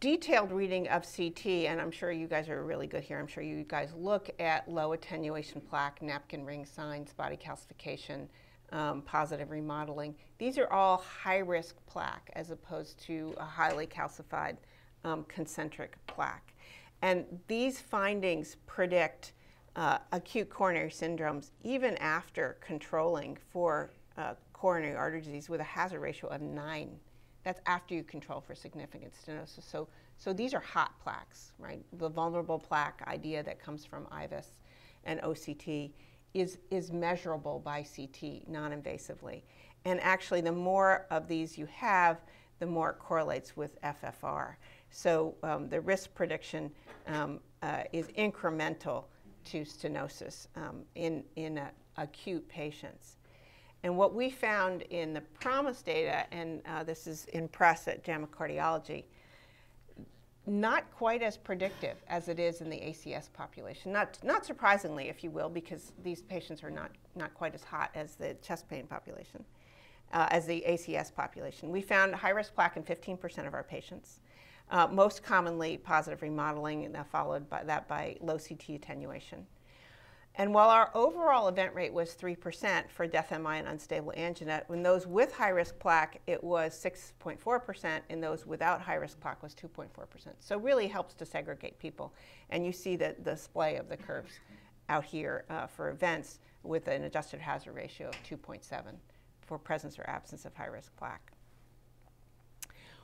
detailed reading of CT, and I'm sure you guys are really good here, I'm sure you guys look at low attenuation plaque, napkin ring signs, body calcification, positive remodeling. These are all high-risk plaque as opposed to a highly calcified concentric plaque. And these findings predict acute coronary syndromes even after controlling for coronary artery disease with a hazard ratio of 9. That's after you control for significant stenosis. So these are hot plaques, right? The vulnerable plaque idea that comes from IVUS and OCT is measurable by CT non-invasively. And actually, the more of these you have, the more it correlates with FFR. So the risk prediction is incremental to stenosis in acute patients. And what we found in the PROMISE data, and this is in press at JAMA Cardiology, not quite as predictive as it is in the ACS population. Not surprisingly, if you will, because these patients are not quite as hot as the chest pain population, as the ACS population. We found high-risk plaque in 15% of our patients, most commonly positive remodeling, and followed by that by low CT attenuation. And while our overall event rate was 3% for death MI and unstable angina, when those with high-risk plaque, it was 6.4%, and those without high-risk plaque was 2.4%. So really helps to segregate people. And you see the display of the curves out here for events with an adjusted hazard ratio of 2.7 for presence or absence of high-risk plaque.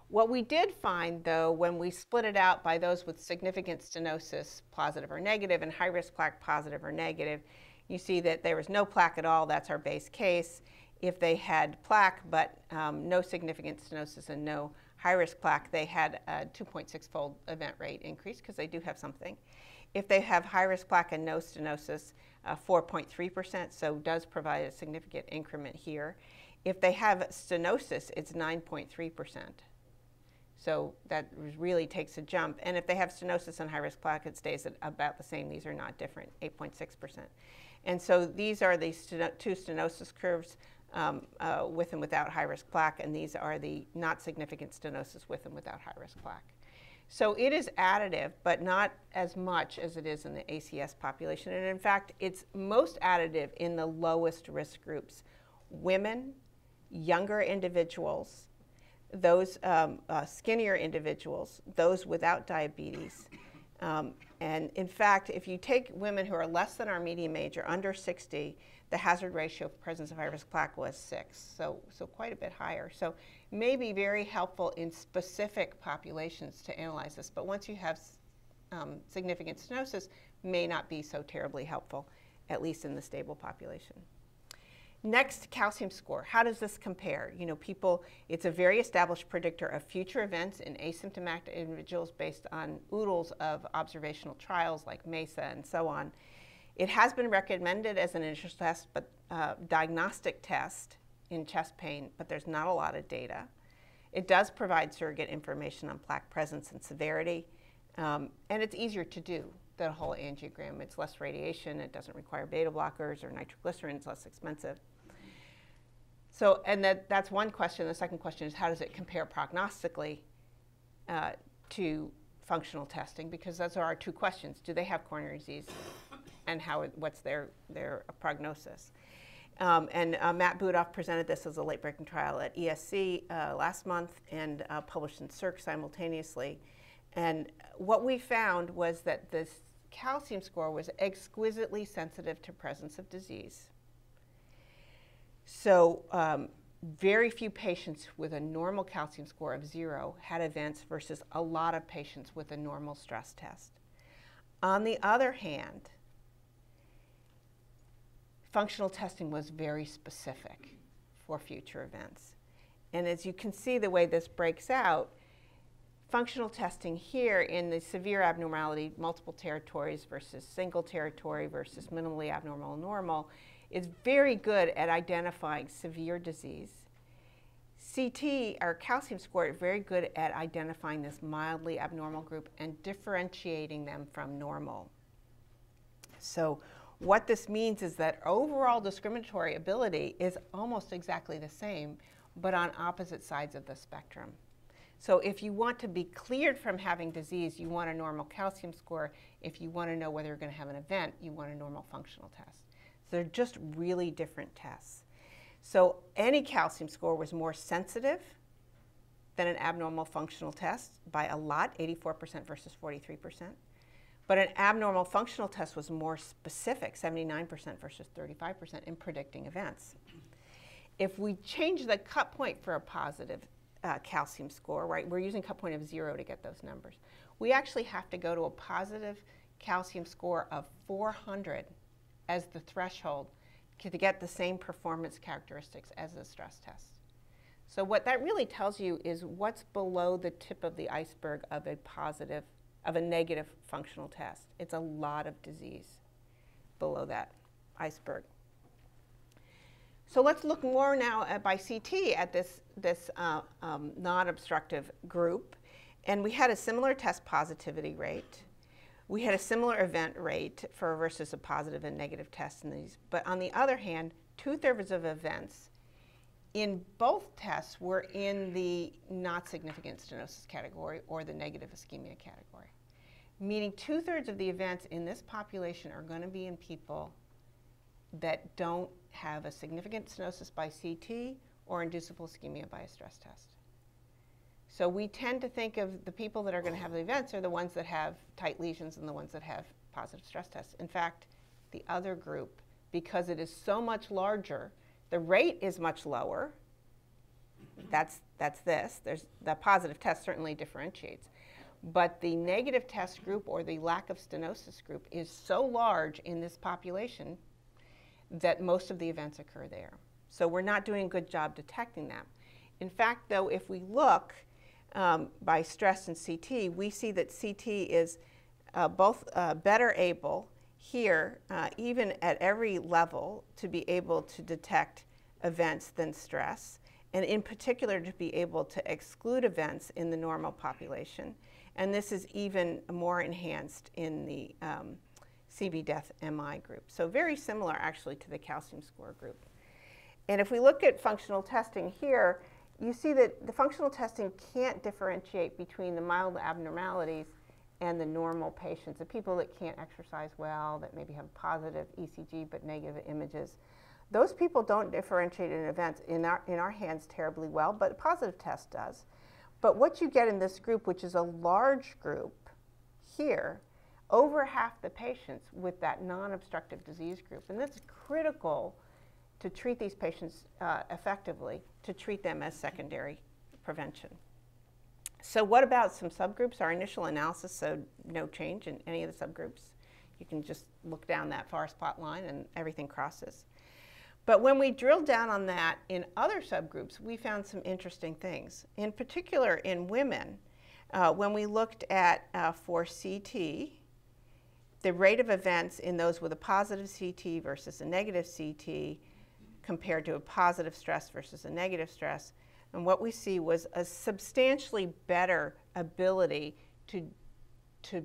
What we did find, though, when we split it out by those with significant stenosis, positive or negative, and high-risk plaque, positive or negative, you see that there was no plaque at all. That's our base case. If they had plaque but no significant stenosis and no high-risk plaque, they had a 2.6-fold event rate increase because they do have something. If they have high-risk plaque and no stenosis, 4.3%, so does provide a significant increment here. If they have stenosis, it's 9.3%. So that really takes a jump. And if they have stenosis and high-risk plaque, it stays at about the same. These are not different, 8.6%. And so these are the two stenosis curves with and without high-risk plaque, and these are the not significant stenosis with and without high-risk plaque. So it is additive, but not as much as it is in the ACS population. And in fact, it's most additive in the lowest risk groups: women, younger individuals, those skinnier individuals, those without diabetes. And in fact, if you take women who are less than our median age or under 60, the hazard ratio of presence of high-risk plaque was 6, so quite a bit higher. So may be very helpful in specific populations to analyze this, but once you have significant stenosis, may not be so terribly helpful, at least in the stable population. Next, calcium score. How does this compare? You know, people, it's a very established predictor of future events in asymptomatic individuals based on oodles of observational trials like MESA and so on. It has been recommended as an initial test, but diagnostic test in chest pain, but there's not a lot of data. It does provide surrogate information on plaque presence and severity, and it's easier to do. The whole angiogram, it's less radiation, it doesn't require beta blockers or nitroglycerin, it's less expensive. So, and that's one question. The second question is, how does it compare prognostically to functional testing? Because those are our two questions. Do they have coronary disease, and what's their prognosis? Matt Budoff presented this as a late-breaking trial at ESC last month and published in CIRC simultaneously. And what we found was that this calcium score was exquisitely sensitive to presence of disease. So very few patients with a normal calcium score of 0 had events versus a lot of patients with a normal stress test. On the other hand, functional testing was very specific for future events. And as you can see, the way this breaks out, functional testing here in the severe abnormality, multiple territories versus single territory versus minimally abnormal normal, is very good at identifying severe disease. CT, or calcium score, is very good at identifying this mildly abnormal group and differentiating them from normal. So what this means is that overall discriminatory ability is almost exactly the same, but on opposite sides of the spectrum. So if you want to be cleared from having disease, you want a normal calcium score. If you want to know whether you're going to have an event, you want a normal functional test. So they're just really different tests. So any calcium score was more sensitive than an abnormal functional test by a lot, 84% versus 43%. But an abnormal functional test was more specific, 79% versus 35% in predicting events. If we change the cut point for a positive calcium score, right, we're using cut point of 0 to get those numbers. We actually have to go to a positive calcium score of 400 as the threshold to get the same performance characteristics as the stress test. So what that really tells you is what's below the tip of the iceberg of a positive, of a negative functional test. It's a lot of disease below that iceberg. So let's look more now by CT at this non-obstructive group. And we had a similar test positivity rate. We had a similar event rate for versus a positive and negative test in these. But on the other hand, 2/3 of events in both tests were in the not significant stenosis category or the negative ischemia category, meaning 2/3 of the events in this population are going to be in people that don't have a significant stenosis by CT or inducible ischemia by a stress test. So we tend to think of the people that are going to have the events are the ones that have tight lesions and the ones that have positive stress tests. In fact, the other group, because it is so much larger, the rate is much lower. That's this. There's the positive test certainly differentiates. But the negative test group or the lack of stenosis group is so large in this population that most of the events occur there. So we're not doing a good job detecting them. In fact, though, if we look by stress and CT, we see that CT is both better able here, even at every level, to be able to detect events than stress, and in particular to be able to exclude events in the normal population. And this is even more enhanced in the CB death MI group. So very similar actually to the calcium score group. And if we look at functional testing here, you see that the functional testing can't differentiate between the mild abnormalities and the normal patients, the people that can't exercise well, that maybe have positive ECG but negative images. Those people don't differentiate in events in our hands terribly well, but a positive test does. But what you get in this group, which is a large group here, over half the patients with that non-obstructive disease group. And that's critical to treat these patients effectively, to treat them as secondary prevention. So what about some subgroups? Our initial analysis showed no change in any of the subgroups. You can just look down that forest plot line and everything crosses. But when we drilled down on that in other subgroups, we found some interesting things. In particular, in women, when we looked at for CT, the rate of events in those with a positive CT versus a negative CT compared to a positive stress versus a negative stress. And what we see was a substantially better ability to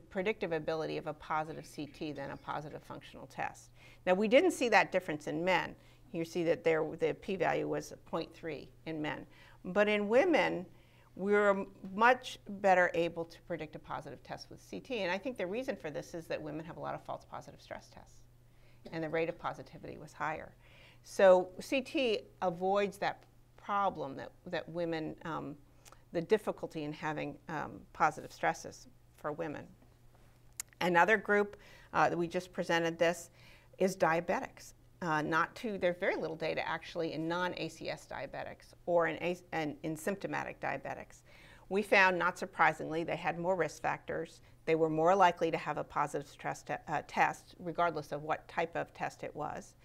predictive ability of a positive CT than a positive functional test. Now, we didn't see that difference in men. You see that the p-value was 0.3 in men. But in women, we were much better able to predict a positive test with CT. And I think the reason for this is that women have a lot of false positive stress tests, and the rate of positivity was higher. So CT avoids that problem that women, the difficulty in having positive stresses for women. Another group that we just presented this is diabetics. There's very little data actually in non-ACS diabetics or in symptomatic diabetics. We found, not surprisingly, they had more risk factors. They were more likely to have a positive stress test, regardless of what type of test it was.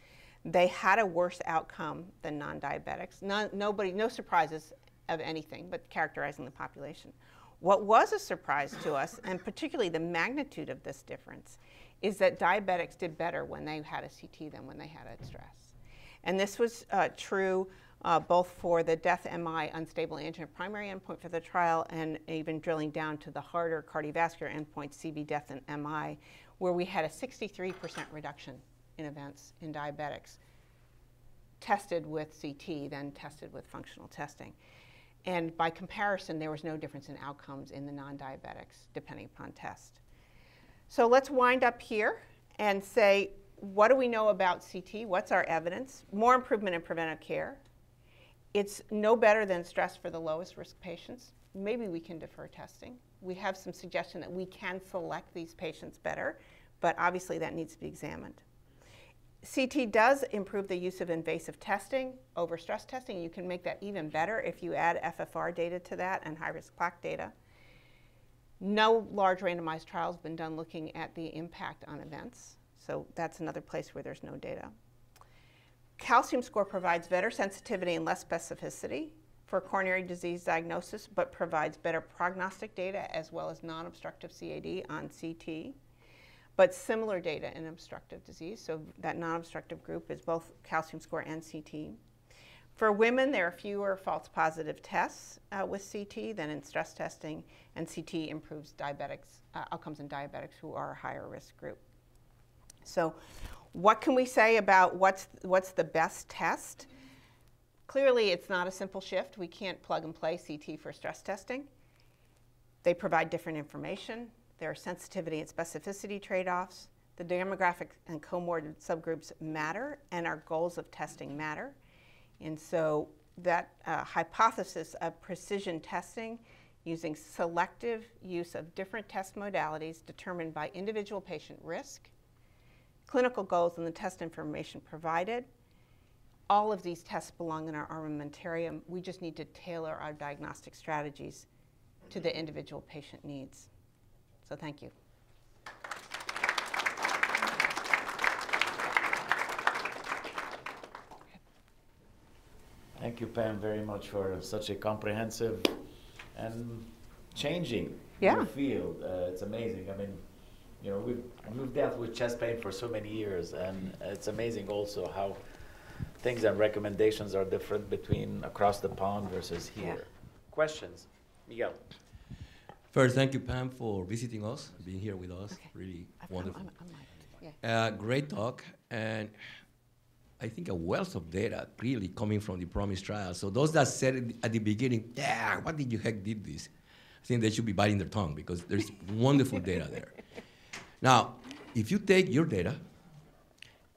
They had a worse outcome than non-diabetics. No surprises of anything, but characterizing the population. What was a surprise to us, and particularly the magnitude of this difference, is that diabetics did better when they had a CT than when they had a stress. And this was true both for the death MI unstable angina primary endpoint for the trial and even drilling down to the harder cardiovascular endpoints, CV death and MI, where we had a 63% reduction in events in diabetics tested with CT than tested with functional testing. And by comparison, there was no difference in outcomes in the non-diabetics, depending upon test. So let's wind up here and say, what do we know about CT? What's our evidence? More improvement in preventive care. It's no better than stress for the lowest risk patients. Maybe we can defer testing. We have some suggestion that we can select these patients better, but obviously that needs to be examined. CT does improve the use of invasive testing, over stress testing. You can make that even better if you add FFR data to that and high-risk plaque data. No large randomized trial has been done looking at the impact on events, so that's another place where there's no data. Calcium score provides better sensitivity and less specificity for coronary disease diagnosis, but provides better prognostic data as well as non-obstructive CAD on CT. But similar data in obstructive disease, so that non-obstructive group is both calcium score and CT. For women, there are fewer false positive tests with CT than in stress testing, and CT improves diabetics, outcomes in diabetics who are a higher risk group. So what can we say about what's the best test? Clearly, it's not a simple shift. We can't plug and play CT for stress testing. They provide different information. There are sensitivity and specificity trade-offs. The demographic and comorbid subgroups matter, and our goals of testing matter. And so that hypothesis of precision testing using selective use of different test modalities determined by individual patient risk, clinical goals, and the test information provided, all of these tests belong in our armamentarium. We just need to tailor our diagnostic strategies to the individual patient needs. So thank you. Thank you, Pam, very much for such a comprehensive and changing new field. It's amazing. I mean, you know, we've dealt with chest pain for so many years, and it's amazing also how things and recommendations are different between across the pond versus here. Yeah. Questions? Miguel. First, thank you, Pam, for visiting us, being here with us. Okay. Really wonderful. Great talk, and I think a wealth of data really coming from the PROMISE trial. So those that said at the beginning, yeah, what did you heck did this? I think they should be biting their tongue because there's wonderful data there. Now, if you take your data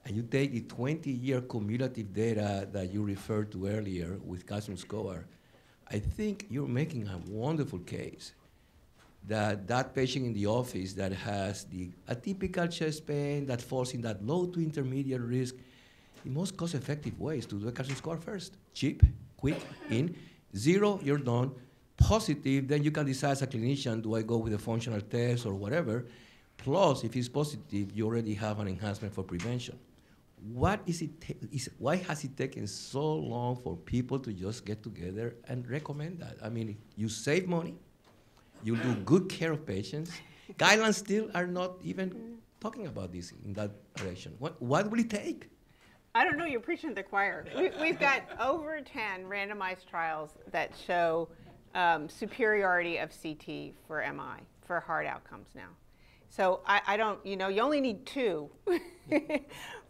and you take the 20-year cumulative data that you referred to earlier with calcium score, I think you're making a wonderful case that that patient in the office that has the atypical chest pain that falls in that low to intermediate risk, the most cost-effective way is to do a calcium score first. Cheap, quick, in, zero, you're done, positive, then you can decide as a clinician, do I go with a functional test or whatever? Plus, if it's positive, you already have an enhancement for prevention. What is it? Why has it taken so long for people to just get together and recommend that? I mean, you save money, you do good care of patients. Guidelines still are not even talking about this in that direction. What will it take? I don't know. You're preaching to the choir. We've got over 10 randomized trials that show superiority of CT for MI, for heart outcomes now. So I don't, you know, you only need 2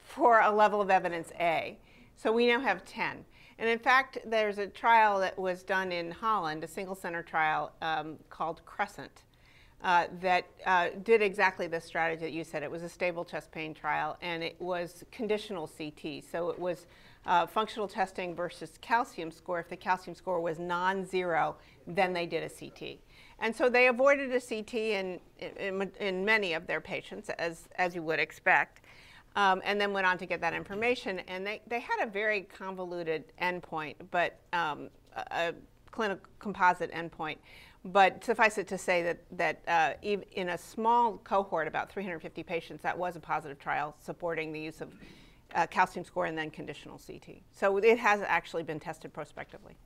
for a level of evidence A. So we now have 10. And in fact, there's a trial that was done in Holland, a single center trial called Crescent, that did exactly this strategy that you said. It was a stable chest pain trial, and it was conditional CT. So it was functional testing versus calcium score. If the calcium score was non-zero, then they did a CT. And so they avoided a CT in many of their patients, as you would expect. And then went on to get that information, and they had a very convoluted endpoint, but a clinical composite endpoint. But suffice it to say that in a small cohort, about 350 patients, that was a positive trial supporting the use of calcium score and then conditional CT. So it has actually been tested prospectively.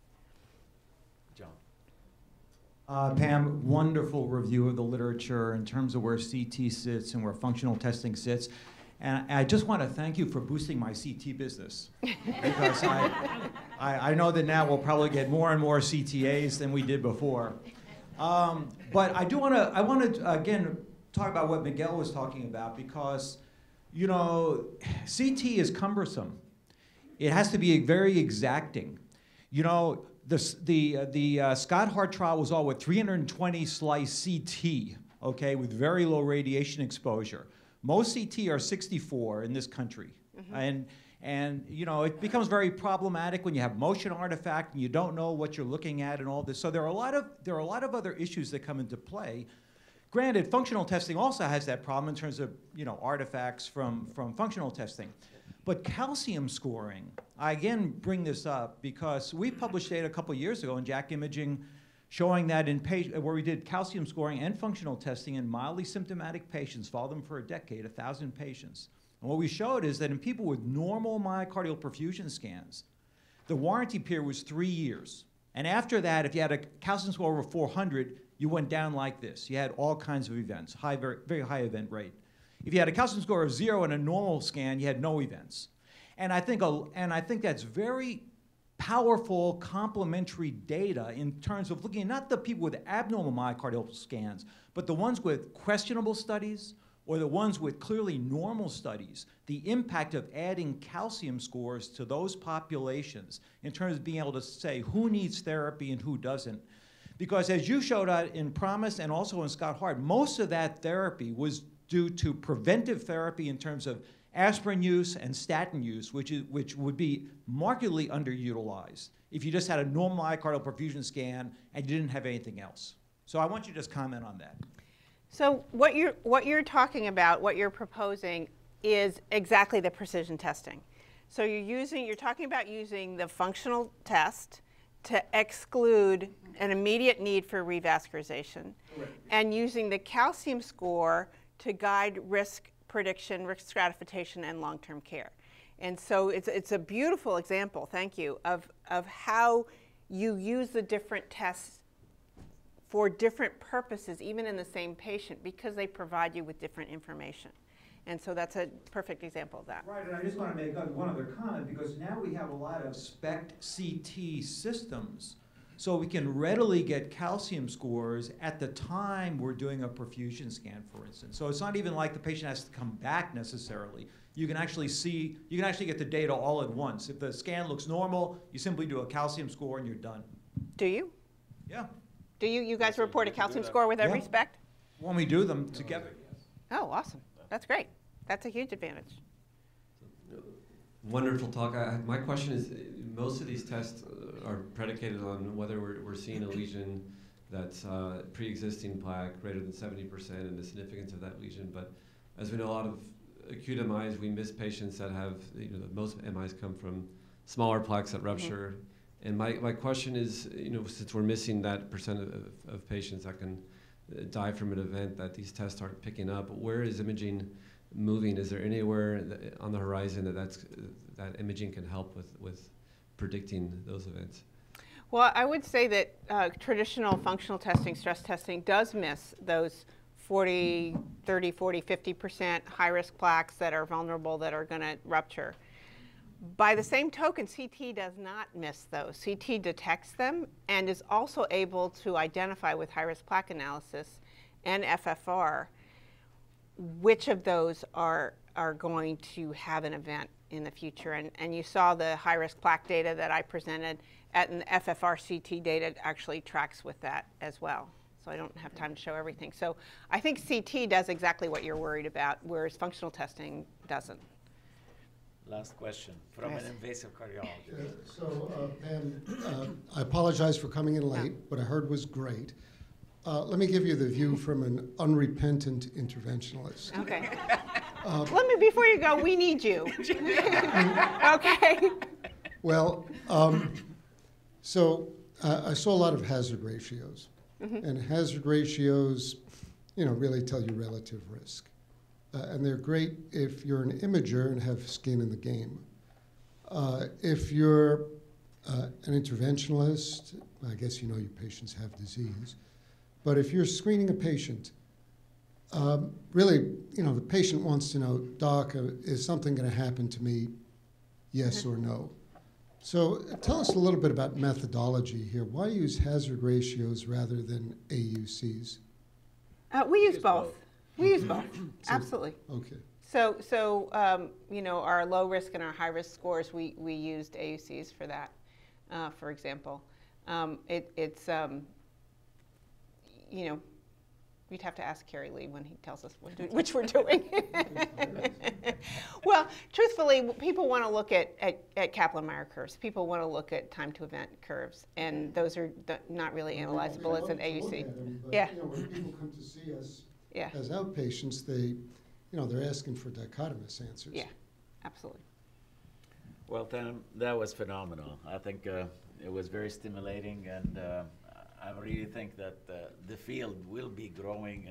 John. Pam, wonderful review of the literature in terms of where CT sits and where functional testing sits. And I just want to thank you for boosting my CT business, because I know that now we'll probably get more and more CTAs than we did before. But I do want to, again, talk about what Miguel was talking about, because, you know, CT is cumbersome. It has to be very exacting. You know, The SCOT-HEART trial was all with 320 slice CT, okay, with very low radiation exposure. Most CT are 64 in this country. Mm-hmm. And you know, it becomes very problematic when you have motion artifact and you don't know what you're looking at and all this. So there are a lot of other issues that come into play. Granted, functional testing also has that problem in terms of, you know, artifacts from functional testing. But calcium scoring, I again bring this up because we published data a couple years ago in JACC Imaging showing that in patients where we did calcium scoring and functional testing in mildly symptomatic patients, followed them for a decade, 1,000 patients. And what we showed is that in people with normal myocardial perfusion scans, the warranty period was 3 years. And after that, if you had a calcium score over 400, you went down like this. You had all kinds of events, high, very, very high event rate. If you had a calcium score of 0 and a normal scan, you had no events. And I think that's very powerful complementary data in terms of looking at not the people with abnormal myocardial scans, but the ones with questionable studies or the ones with clearly normal studies, the impact of adding calcium scores to those populations in terms of being able to say who needs therapy and who doesn't. Because as you showed out in PROMISE and also in SCOT-HEART, most of that therapy was due to preventive therapy in terms of aspirin use and statin use, which would be markedly underutilized if you just had a normal myocardial perfusion scan and you didn't have anything else. So I want you to just comment on that. So what you're talking about, what you're proposing is exactly the precision testing. So you're talking about using the functional test to exclude an immediate need for revascularization, and using the calcium score to guide risk prediction, risk stratification, and long-term care. And so it's a beautiful example, thank you, of how you use the different tests for different purposes, even in the same patient, because they provide you with different information. And so that's a perfect example of that. Right, and I just want to make one other comment, because now we have a lot of SPECT CT systems, so we can readily get calcium scores at the time we're doing a perfusion scan, for instance. So it's not even like the patient has to come back necessarily. You can actually see, you can actually get the data all at once. If the scan looks normal, you simply do a calcium score and you're done. Do you? Yeah. Do you? You guys report a calcium score with every SPECT? When we do them together. Oh, awesome. That's great. That's a huge advantage. Wonderful talk. My question is, most of these tests are predicated on whether we're seeing a lesion that's pre-existing plaque greater than 70% and the significance of that lesion. But as we know, a lot of acute MIs, we miss patients that have, you know, most MIs come from smaller plaques that rupture. Mm-hmm. And my question is, you know, since we're missing that percent of patients that can die from an event that these tests aren't picking up, where is imaging moving? Is there anywhere on the horizon that imaging can help with predicting those events? Well, I would say that traditional functional testing, stress testing, does miss those 30, 40, 50% high-risk plaques that are vulnerable, that are going to rupture. By the same token, CT does not miss those. CT detects them and is also able to identify with high-risk plaque analysis and FFR which of those are going to have an event in the future. And you saw the high-risk plaque data that I presented, and the FFR-CT data actually tracks with that as well. So I don't have time to show everything. So I think CT does exactly what you're worried about, whereas functional testing doesn't. Last question from an invasive cardiologist. Yeah, so Pam, I apologize for coming in late. What I heard was great. Let me give you the view from an unrepentant interventionalist. Okay. Before you go, we need you. Okay. Well, I saw a lot of hazard ratios. Mm-hmm. And hazard ratios, you know, really tell you relative risk. And they're great if you're an imager and have skin in the game. If you're an interventionalist, I guess you know your patients have disease. But if you're screening a patient, really, you know, the patient wants to know, Doc, is something going to happen to me, yes or no? So tell us a little bit about methodology here. Why use hazard ratios rather than AUCs? We use both. We use both, absolutely. Okay. So you know, our low risk and our high risk scores, we used AUCs for that, for example. You know, we'd have to ask Carrie Lee when he tells us which we're doing. Well, truthfully, people want to look at Kaplan-Meier curves. People want to look at time-to-event curves, and those are not really analyzable as an AUC. Yeah. You know, when people come to see us as outpatients, they're asking for dichotomous answers. Yeah, absolutely. Well, that was phenomenal. I think it was very stimulating, and I really think that the field will be growing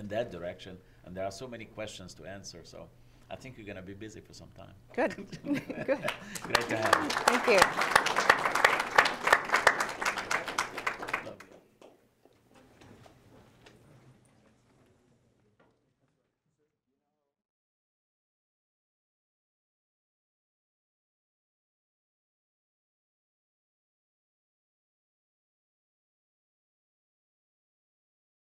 in that direction, and there are so many questions to answer. So I think you're going to be busy for some time. Good. Good. Great to have you. Thank you.